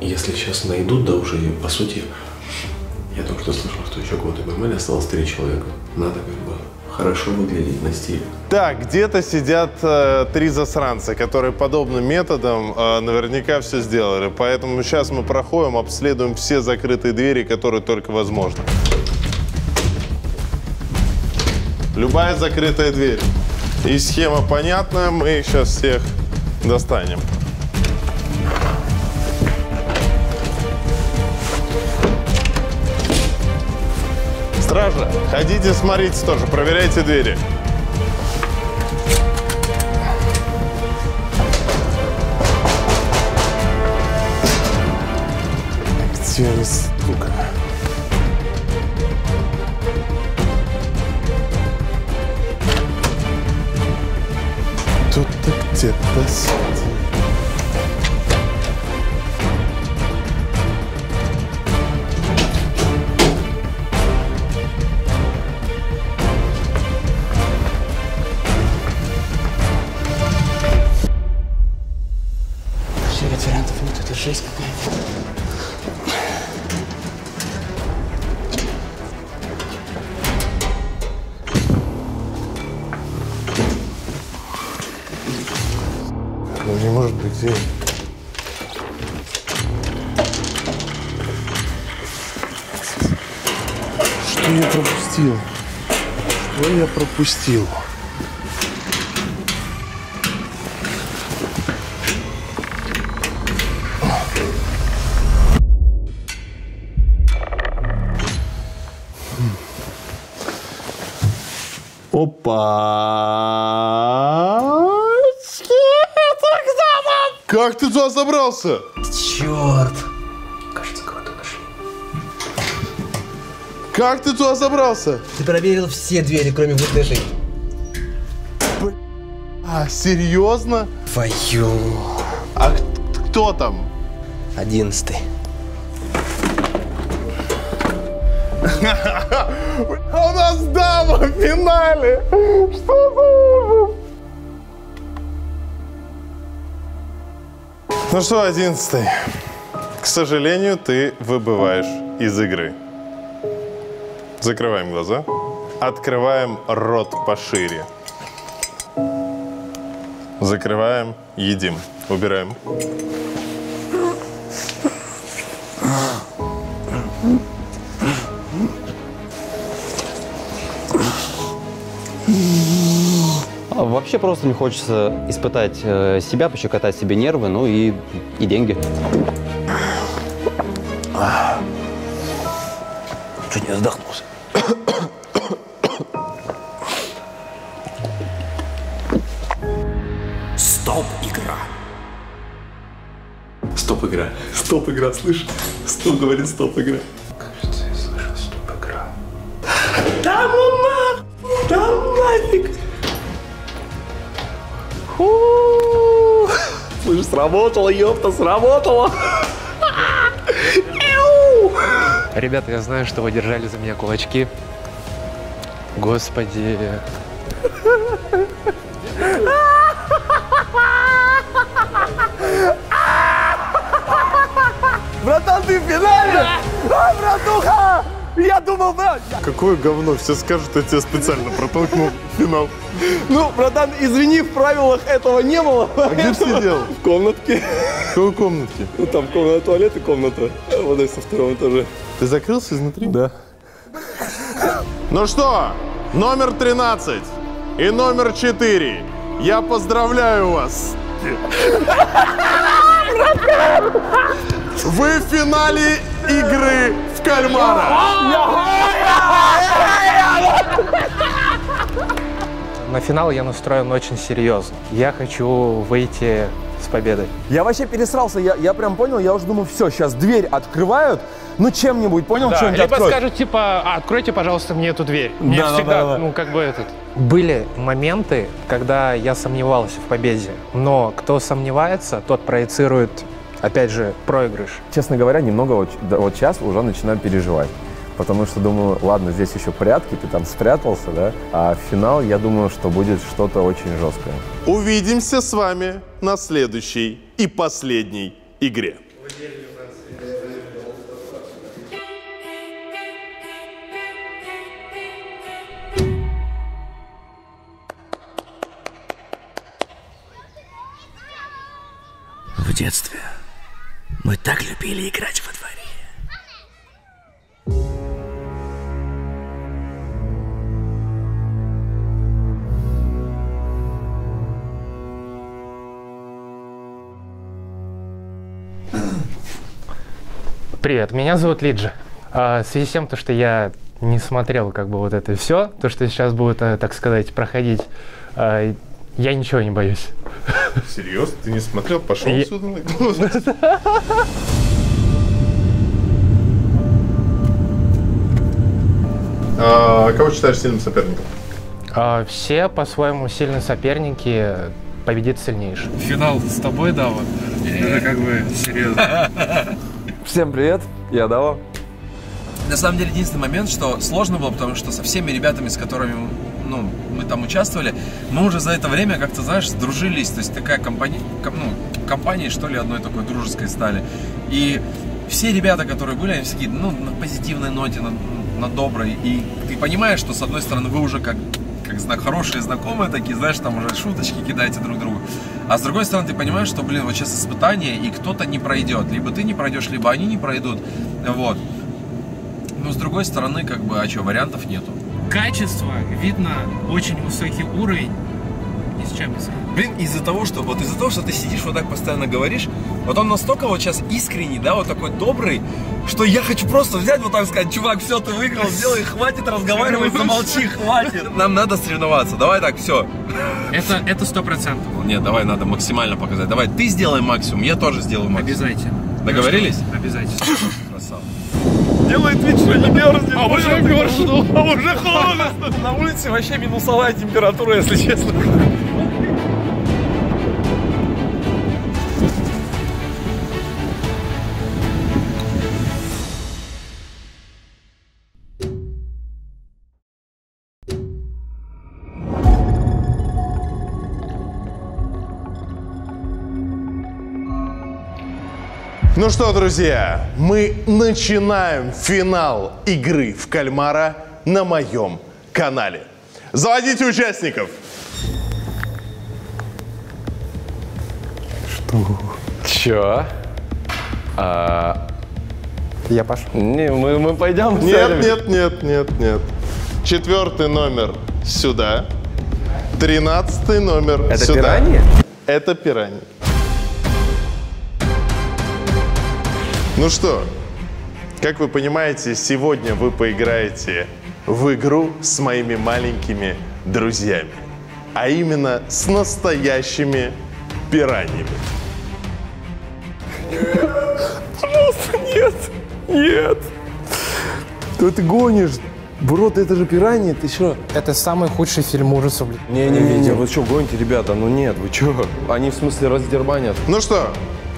Если сейчас найдут, да уже, по сути, я только что слышал, что еще год и нормально осталось 3 человека. Надо как бы хорошо выглядеть на стиле. Так, где-то сидят 3 засранца, которые подобным методом наверняка все сделали. Поэтому сейчас мы проходим, обследуем все закрытые двери, которые только возможно. Любая закрытая дверь. И схема понятная, мы сейчас всех достанем. Стража, ходите, смотрите тоже, проверяйте двери. Где они, сука? Тут-то где-то сидит. Где? Что я пропустил? Что я пропустил? Опа! Как ты туда забрался? Черт! Кажется, кого-то нашли. Как ты туда забрался? Ты проверил все двери, кроме вот этой. А, серьезно? Твою. А кто там? 11-й. У нас Дава в финале! Что за ужас? Ну что, 11-й, к сожалению, ты выбываешь из игры. Закрываем глаза, открываем рот пошире. Закрываем, едим, убираем. Вообще просто не хочется испытать себя, пощекотать себе нервы, ну и деньги. Чуть не задохнулся. Стоп-игра. Стоп-игра. Стоп-игра, слышишь? Стоп, говорит, стоп-игра. Кажется, я слышал стоп-игра. Там он нафиг! Там нафиг! Слышь, сработало, ёпта, сработало! Ребята, я знаю, что вы держали за меня кулачки. Господи. Братан, ты в финале! А, братуха! Я думал, да! Какое говно, все скажут, я тебя специально протолкнул в финал. Ну, братан, извини, в правилах этого не было. А где ты сидел? В комнатке. В какой комнатке? Ну, там комната, туалет и комната. Вода со второго этажа. Ты закрылся изнутри? Да. Ну что, номер 13 и номер 4. Я поздравляю вас. Вы в финале игры в кальмара. На финал я настроен очень серьезно. Я хочу выйти с победой. Я вообще пересрался, я прям понял, я уже думал, все, сейчас дверь открывают, ну чем-нибудь, понял, да, чем-нибудь откроют. Либо скажут, типа, а, откройте, пожалуйста, мне эту дверь. Мне да, всегда, да. Ну, как бы этот. Были моменты, когда я сомневался в победе, но кто сомневается, тот проецирует, опять же, проигрыш. Честно говоря, немного вот сейчас уже начинаю переживать. Потому что думаю, ладно, здесь еще прятки, ты там спрятался, да? А в финал, я думаю, что будет что-то очень жесткое. Увидимся с вами на следующей и последней игре. В детстве мы так любили играть во дворе. Привет, меня зовут Лиджи. В связи с тем, что я не смотрел как бы вот это все, то, что сейчас будет, так сказать, проходить, я ничего не боюсь. Серьезно? Ты не смотрел? Пошел отсюда. Кого считаешь сильным соперником? Все по-своему сильные соперники, победит сильнейший. Финал с тобой, Дава? Это как бы серьезно. Всем привет, я Дава. На самом деле, единственный момент, что сложно было, потому что со всеми ребятами, с которыми ну, мы там участвовали, мы уже за это время, как ты знаешь, сдружились. То есть такая компания, ну, компания, что ли, одной такой дружеской стали. И все ребята, которые были, они все такие, ну, на позитивной ноте, на доброй. И ты понимаешь, что, с одной стороны, вы уже как как хорошие знакомые такие, знаешь, там уже шуточки кидаете друг другу. А с другой стороны, ты понимаешь, что, блин, вот сейчас испытание, и кто-то не пройдет. Либо ты не пройдешь, либо они не пройдут. Вот. Но с другой стороны, как бы, а что, вариантов нету. Качество, видно, очень высокий уровень. Из чем из-за? Блин, из-за того, что ты сидишь вот так постоянно говоришь, вот он настолько вот сейчас искренний, да, вот такой добрый, что я хочу просто взять вот так сказать: чувак, все, ты выиграл, сделай, хватит разговаривать, замолчи, хватит. Нам надо соревноваться, давай так, все. Это 100%. Нет, давай, надо максимально показать. Давай, ты сделай максимум, я тоже сделаю максимум. Обязательно. Договорились? Обязательно. Красава. Делает вид, что не мерзнет. А уже мерзнул. А уже холодно. На улице вообще минусовая температура, если честно. Ну что, друзья, мы начинаем финал игры в кальмара на моем канале. Заводите участников! Что? Чё? Я пошел. Не, мы пойдем. Нет. 4-й номер сюда. 13-й номер сюда. Это пираньи? Это пираньи. Ну что, как вы понимаете, сегодня вы поиграете в игру с моими маленькими друзьями, а именно с настоящими пираньями. Пожалуйста, нет, нет. Что ты гонишь? Бро, это же пираньи, ты чё? Это самый худший фильм ужасов, блин. Не, вы чё, гоните, ребята? Ну нет, вы чё? Они в смысле раздербанят. Ну что,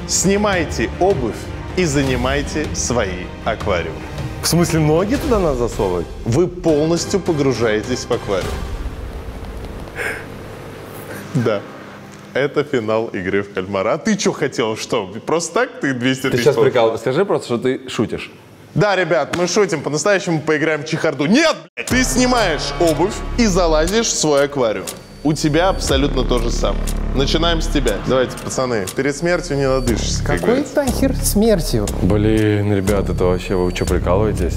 снимайте обувь и занимайте свои аквариумы. В смысле, ноги туда надо засовывать? Вы полностью погружаетесь в аквариум. Да. Это финал игры в кальмара. А ты что хотел? Что? Просто так ты 200 тысяч? Ты сейчас прикалываешься. Скажи просто, что ты шутишь. Да, ребят, мы шутим. По-настоящему поиграем в чехарду. Нет, блядь! Ты снимаешь обувь и залазишь в свой аквариум. У тебя абсолютно то же самое. Начинаем с тебя. Давайте, пацаны, перед смертью не надышишься. Какой нахер смертью? Блин, ребят, это вообще вы что, прикалываетесь?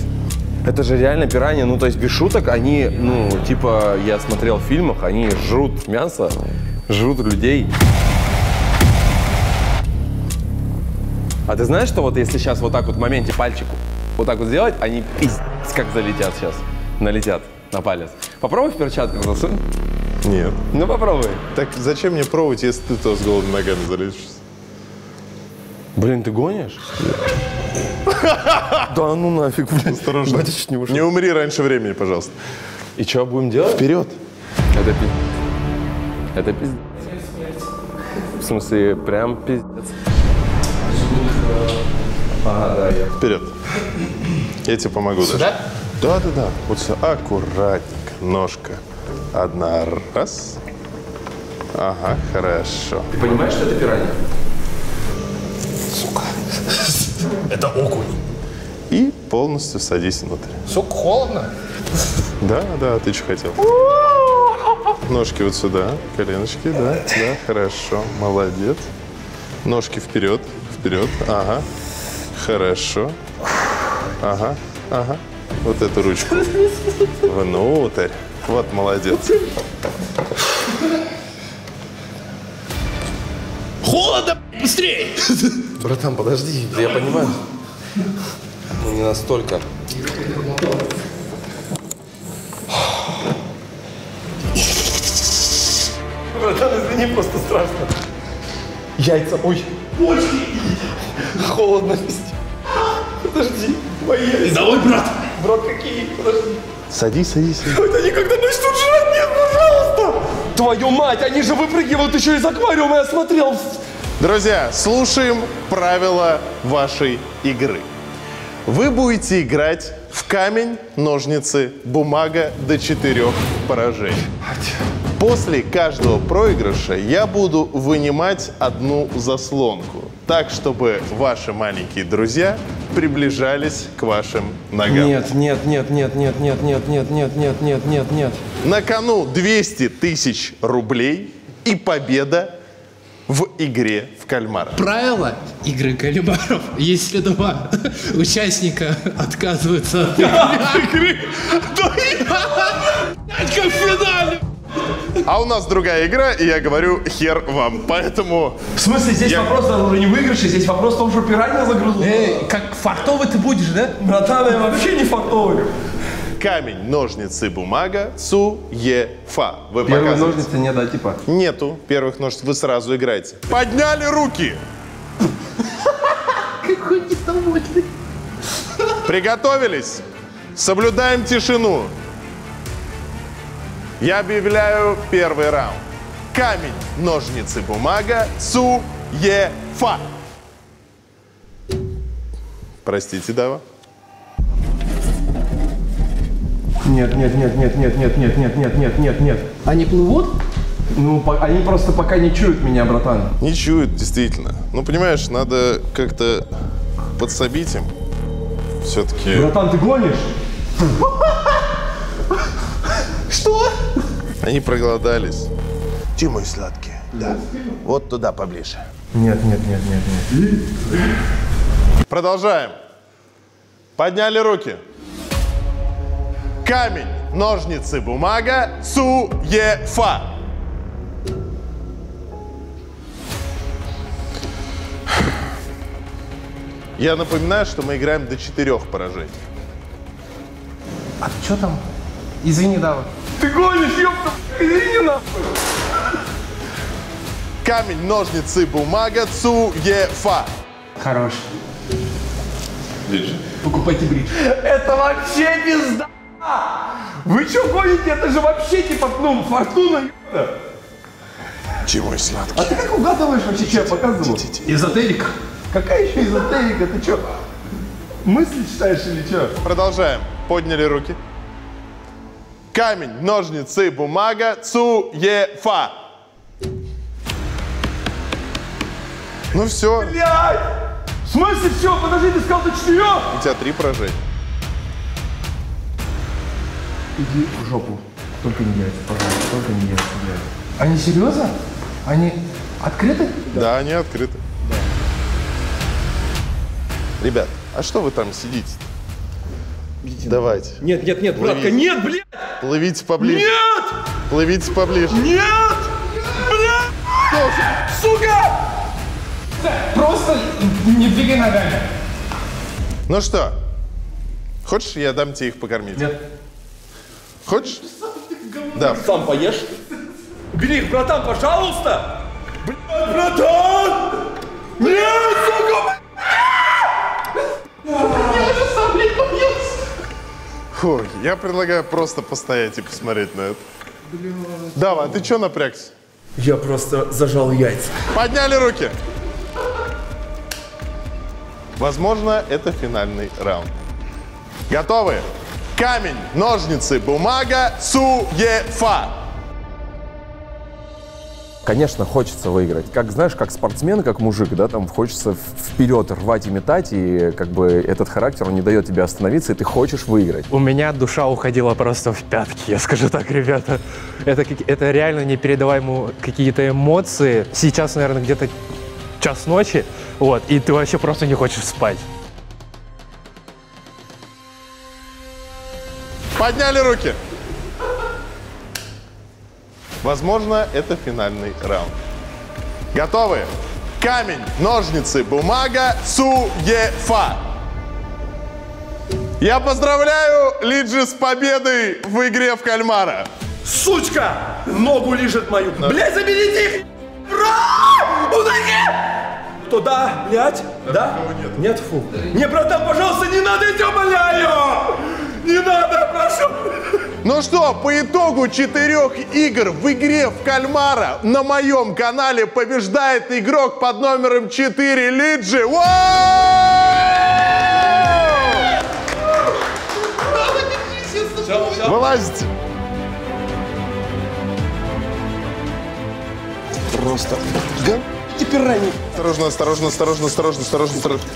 Это же реально пираньи, ну то есть без шуток, они, ну типа, я смотрел в фильмах, они жрут мясо, жрут людей. А ты знаешь, что вот если сейчас вот так вот в моменте пальчик вот так вот сделать, они пиздец как залетят сейчас, налетят на палец. Попробуй в перчатках засунь. Нет. Ну попробуй. Так зачем мне пробовать, если ты то с голыми ногами залезешь? Блин, ты гонишь? Да ну нафиг, блин. Осторожно. Не умри раньше времени, пожалуйста. И что будем делать? Вперед. Это пиздец. Это пиздец. В смысле, прям пиздец. Ага, да, я. Вперед. Я тебе помогу даже. Да? Да. Вот все аккуратненько, ножка. Одна, раз. Ага, хорошо. Ты понимаешь, что это пиранья? Сука. Это окунь. И полностью садись внутрь. Сука, холодно? Да, ты что хотел? Ножки вот сюда, коленочки, да, хорошо, молодец. Ножки вперед, ага, хорошо, ага. Вот эту ручку внутрь. Вот, молодец. Холодно, быстрее! Братан, подожди, я понимаю. Ну, не настолько. Братан, извини, просто страшно. Яйца, ой. Очень холодно. Подожди, мои яйца. Давай, брат. Брат, какие? Подожди. Садись. Они когда начнут жрать, нет, пожалуйста! Твою мать, они же выпрыгивают еще из аквариума, я смотрел. Друзья, слушаем правила вашей игры. Вы будете играть в камень, ножницы, бумага до 4 поражений. После каждого проигрыша я буду вынимать одну заслонку, так, чтобы ваши маленькие друзья приближались к вашим ногам. Нет, нет, нет, нет, нет, нет, нет, нет, нет, нет, нет, нет, нет. На кону 200 тысяч рублей и победа в игре в кальмара. Правила игры кальмаров. Если два участника отказываются от игры, то я в финале. А у нас другая игра, и я говорю, хер вам, поэтому... В смысле, здесь вопрос даже не выигрыша, здесь вопрос в том, что пиранья загрузила. Эй, как фартовый ты будешь, да? Братан, я вообще не фартовый. Камень, ножницы, бумага, цу-е-фа. Вы показываете. Первые ножницы нет, да, типа? Нету первых ножниц, вы сразу играете. Подняли руки! Какой недовольный. Приготовились. Соблюдаем тишину. Я объявляю первый раунд. Камень, ножницы, бумага, цу-е-фа. Простите, Дава. Нет, нет, нет, нет, нет, нет, нет, нет, нет, нет, нет, нет. Они плывут? Ну, они просто пока не чуют меня, братан. Не чуют, действительно. Ну, понимаешь, надо как-то подсобить им. Все-таки... Братан, ты гонишь? Что? Они проголодались. Ты мой сладкий, да. Вот туда поближе. Нет, нет, нет, нет, нет. Продолжаем. Подняли руки. Камень, ножницы, бумага, цу-е-фа. Я напоминаю, что мы играем до 4 поражений. А ты что там? Извини, Дава. Ты гонишь, ёпта, извини нахуй. Камень, ножницы, бумага, цу-е-фа. Хорош. Лиджи. Покупайте бридж. Это вообще пизда. Вы что гоните? Это же вообще типа, ну, фортуна, ебаная. Чего сладкий? А ты как угадываешь вообще, что я показывал? Эзотерика. Какая еще эзотерика? Ты что, мысли читаешь или что? Продолжаем. Подняли руки. Камень, ножницы, бумага, цу-е-фа. Ну все. Блядь! В смысле все? Подожди, ты сказал до 4? У тебя 3 поражения. Иди в жопу. Только не яйца, пожалуйста, только не яйца, блядь. Они серьезно? Они открыты? Да, да, они открыты. Да. Ребят, а что вы там сидите-то? Идите. Давайте. Нет, нет, нет, братка, нет, блядь! Плывите поближе. Нет! Плывите поближе. Нет! Блядь! Сука! Просто не двигай ногами. Ну что, хочешь, я дам тебе их покормить? Нет. Хочешь? Сам ты говно. Да. Сам поешь. Бери их, братан, пожалуйста! Блядь, братан! Нет, сука! Я уже сам не поелся. Фу, я предлагаю просто постоять и посмотреть на это. Блядь. Давай, а ты чё напрягся? Я просто зажал яйца. Подняли руки! Возможно, это финальный раунд. Готовы? Камень, ножницы, бумага, цу-е-фа. Конечно, хочется выиграть. Как, знаешь, как спортсмен, как мужик, да, там хочется вперед рвать и метать, и как бы этот характер, он не дает тебе остановиться, и ты хочешь выиграть. У меня душа уходила просто в пятки, я скажу так, ребята. Это реально непередаваемые какие-то эмоции. Сейчас, наверное, где-то час ночи, вот, и ты вообще просто не хочешь спать. Подняли руки. Возможно, это финальный раунд. Готовы? Камень, ножницы, бумага, цу-е-фа. Я поздравляю Лиджи с победой в игре в кальмара. Сучка! Ногу лижет мою. Да. Блядь, заберите их! Ура! Удаги! Туда, блядь, да? Нет. Нет, фу. Не, братан, пожалуйста, не надо, я тебя умоляю! Не надо, прошу! Ну что, по итогу 4 игр в игре в кальмара на моем канале побеждает игрок под номером 4 Лиджи. Вылазите! Просто... Осторожно, осторожно, осторожно, осторожно, осторожно.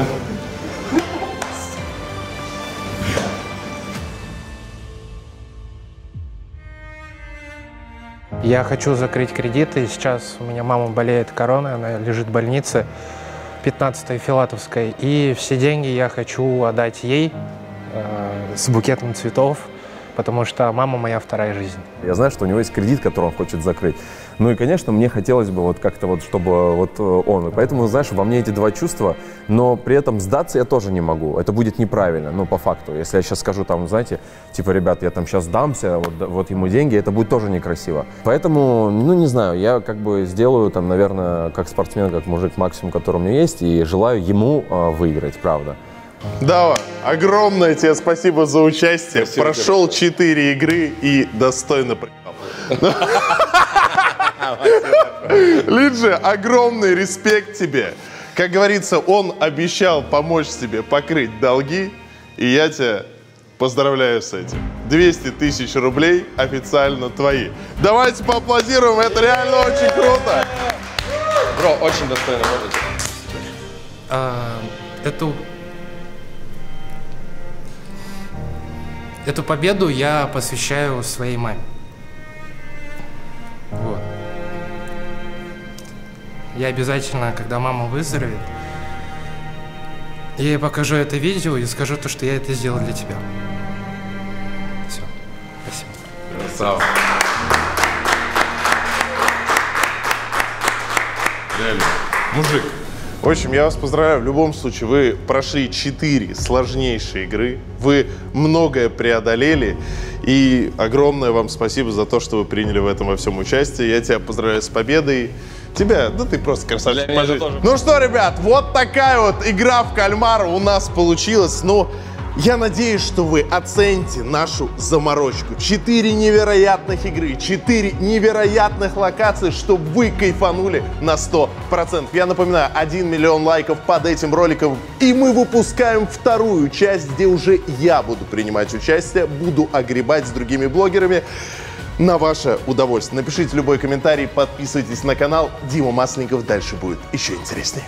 Да? Я хочу закрыть кредиты. Сейчас у меня мама болеет короной, она лежит в больнице 15-й Филатовской. И все деньги я хочу отдать ей с букетом цветов, потому что мама моя вторая жизнь. Я знаю, что у него есть кредит, который он хочет закрыть. Ну и, конечно, мне хотелось бы вот как-то вот, чтобы вот он. И поэтому, знаешь, во мне эти два чувства, но при этом сдаться я тоже не могу. Это будет неправильно, ну, по факту. Если я сейчас скажу там, знаете, типа, ребят, я там сейчас сдамся, вот ему деньги, это будет тоже некрасиво. Поэтому, ну, не знаю, я как бы сделаю там, наверное, как спортсмен, как мужик максимум, который у меня есть, и желаю ему выиграть, правда. Дава, огромное тебе спасибо за участие. Спасибо. Прошел 4 игры и достойно проиграл. Лиджи, огромный респект тебе. Как говорится, он обещал помочь тебе покрыть долги, и я тебя поздравляю с этим. 200 тысяч рублей официально твои. Давайте поаплодируем, это реально очень круто. Бро, очень достойно. Эту победу я посвящаю своей маме. Вот. Я обязательно, когда мама выздоровеет, я ей покажу это видео и скажу то, что я это сделал для тебя. Все. Спасибо. Красава. Реально. Мужик. В общем, я вас поздравляю. В любом случае, вы прошли 4 сложнейшие игры. Вы многое преодолели. И огромное вам спасибо за то, что вы приняли в этом во всем участие. Я тебя поздравляю с победой. Тебя, да ты просто красавчик. Ну что, ребят, вот такая вот игра в кальмара у нас получилась. Но я надеюсь, что вы оцените нашу заморочку. 4 невероятных игры, 4 невероятных локации, чтобы вы кайфанули на 100%. Я напоминаю, 1 миллион лайков под этим роликом. И мы выпускаем вторую часть, где уже я буду принимать участие, буду огребать с другими блогерами на ваше удовольствие. Напишите любой комментарий, подписывайтесь на канал. Дима Масленников, дальше будет еще интереснее.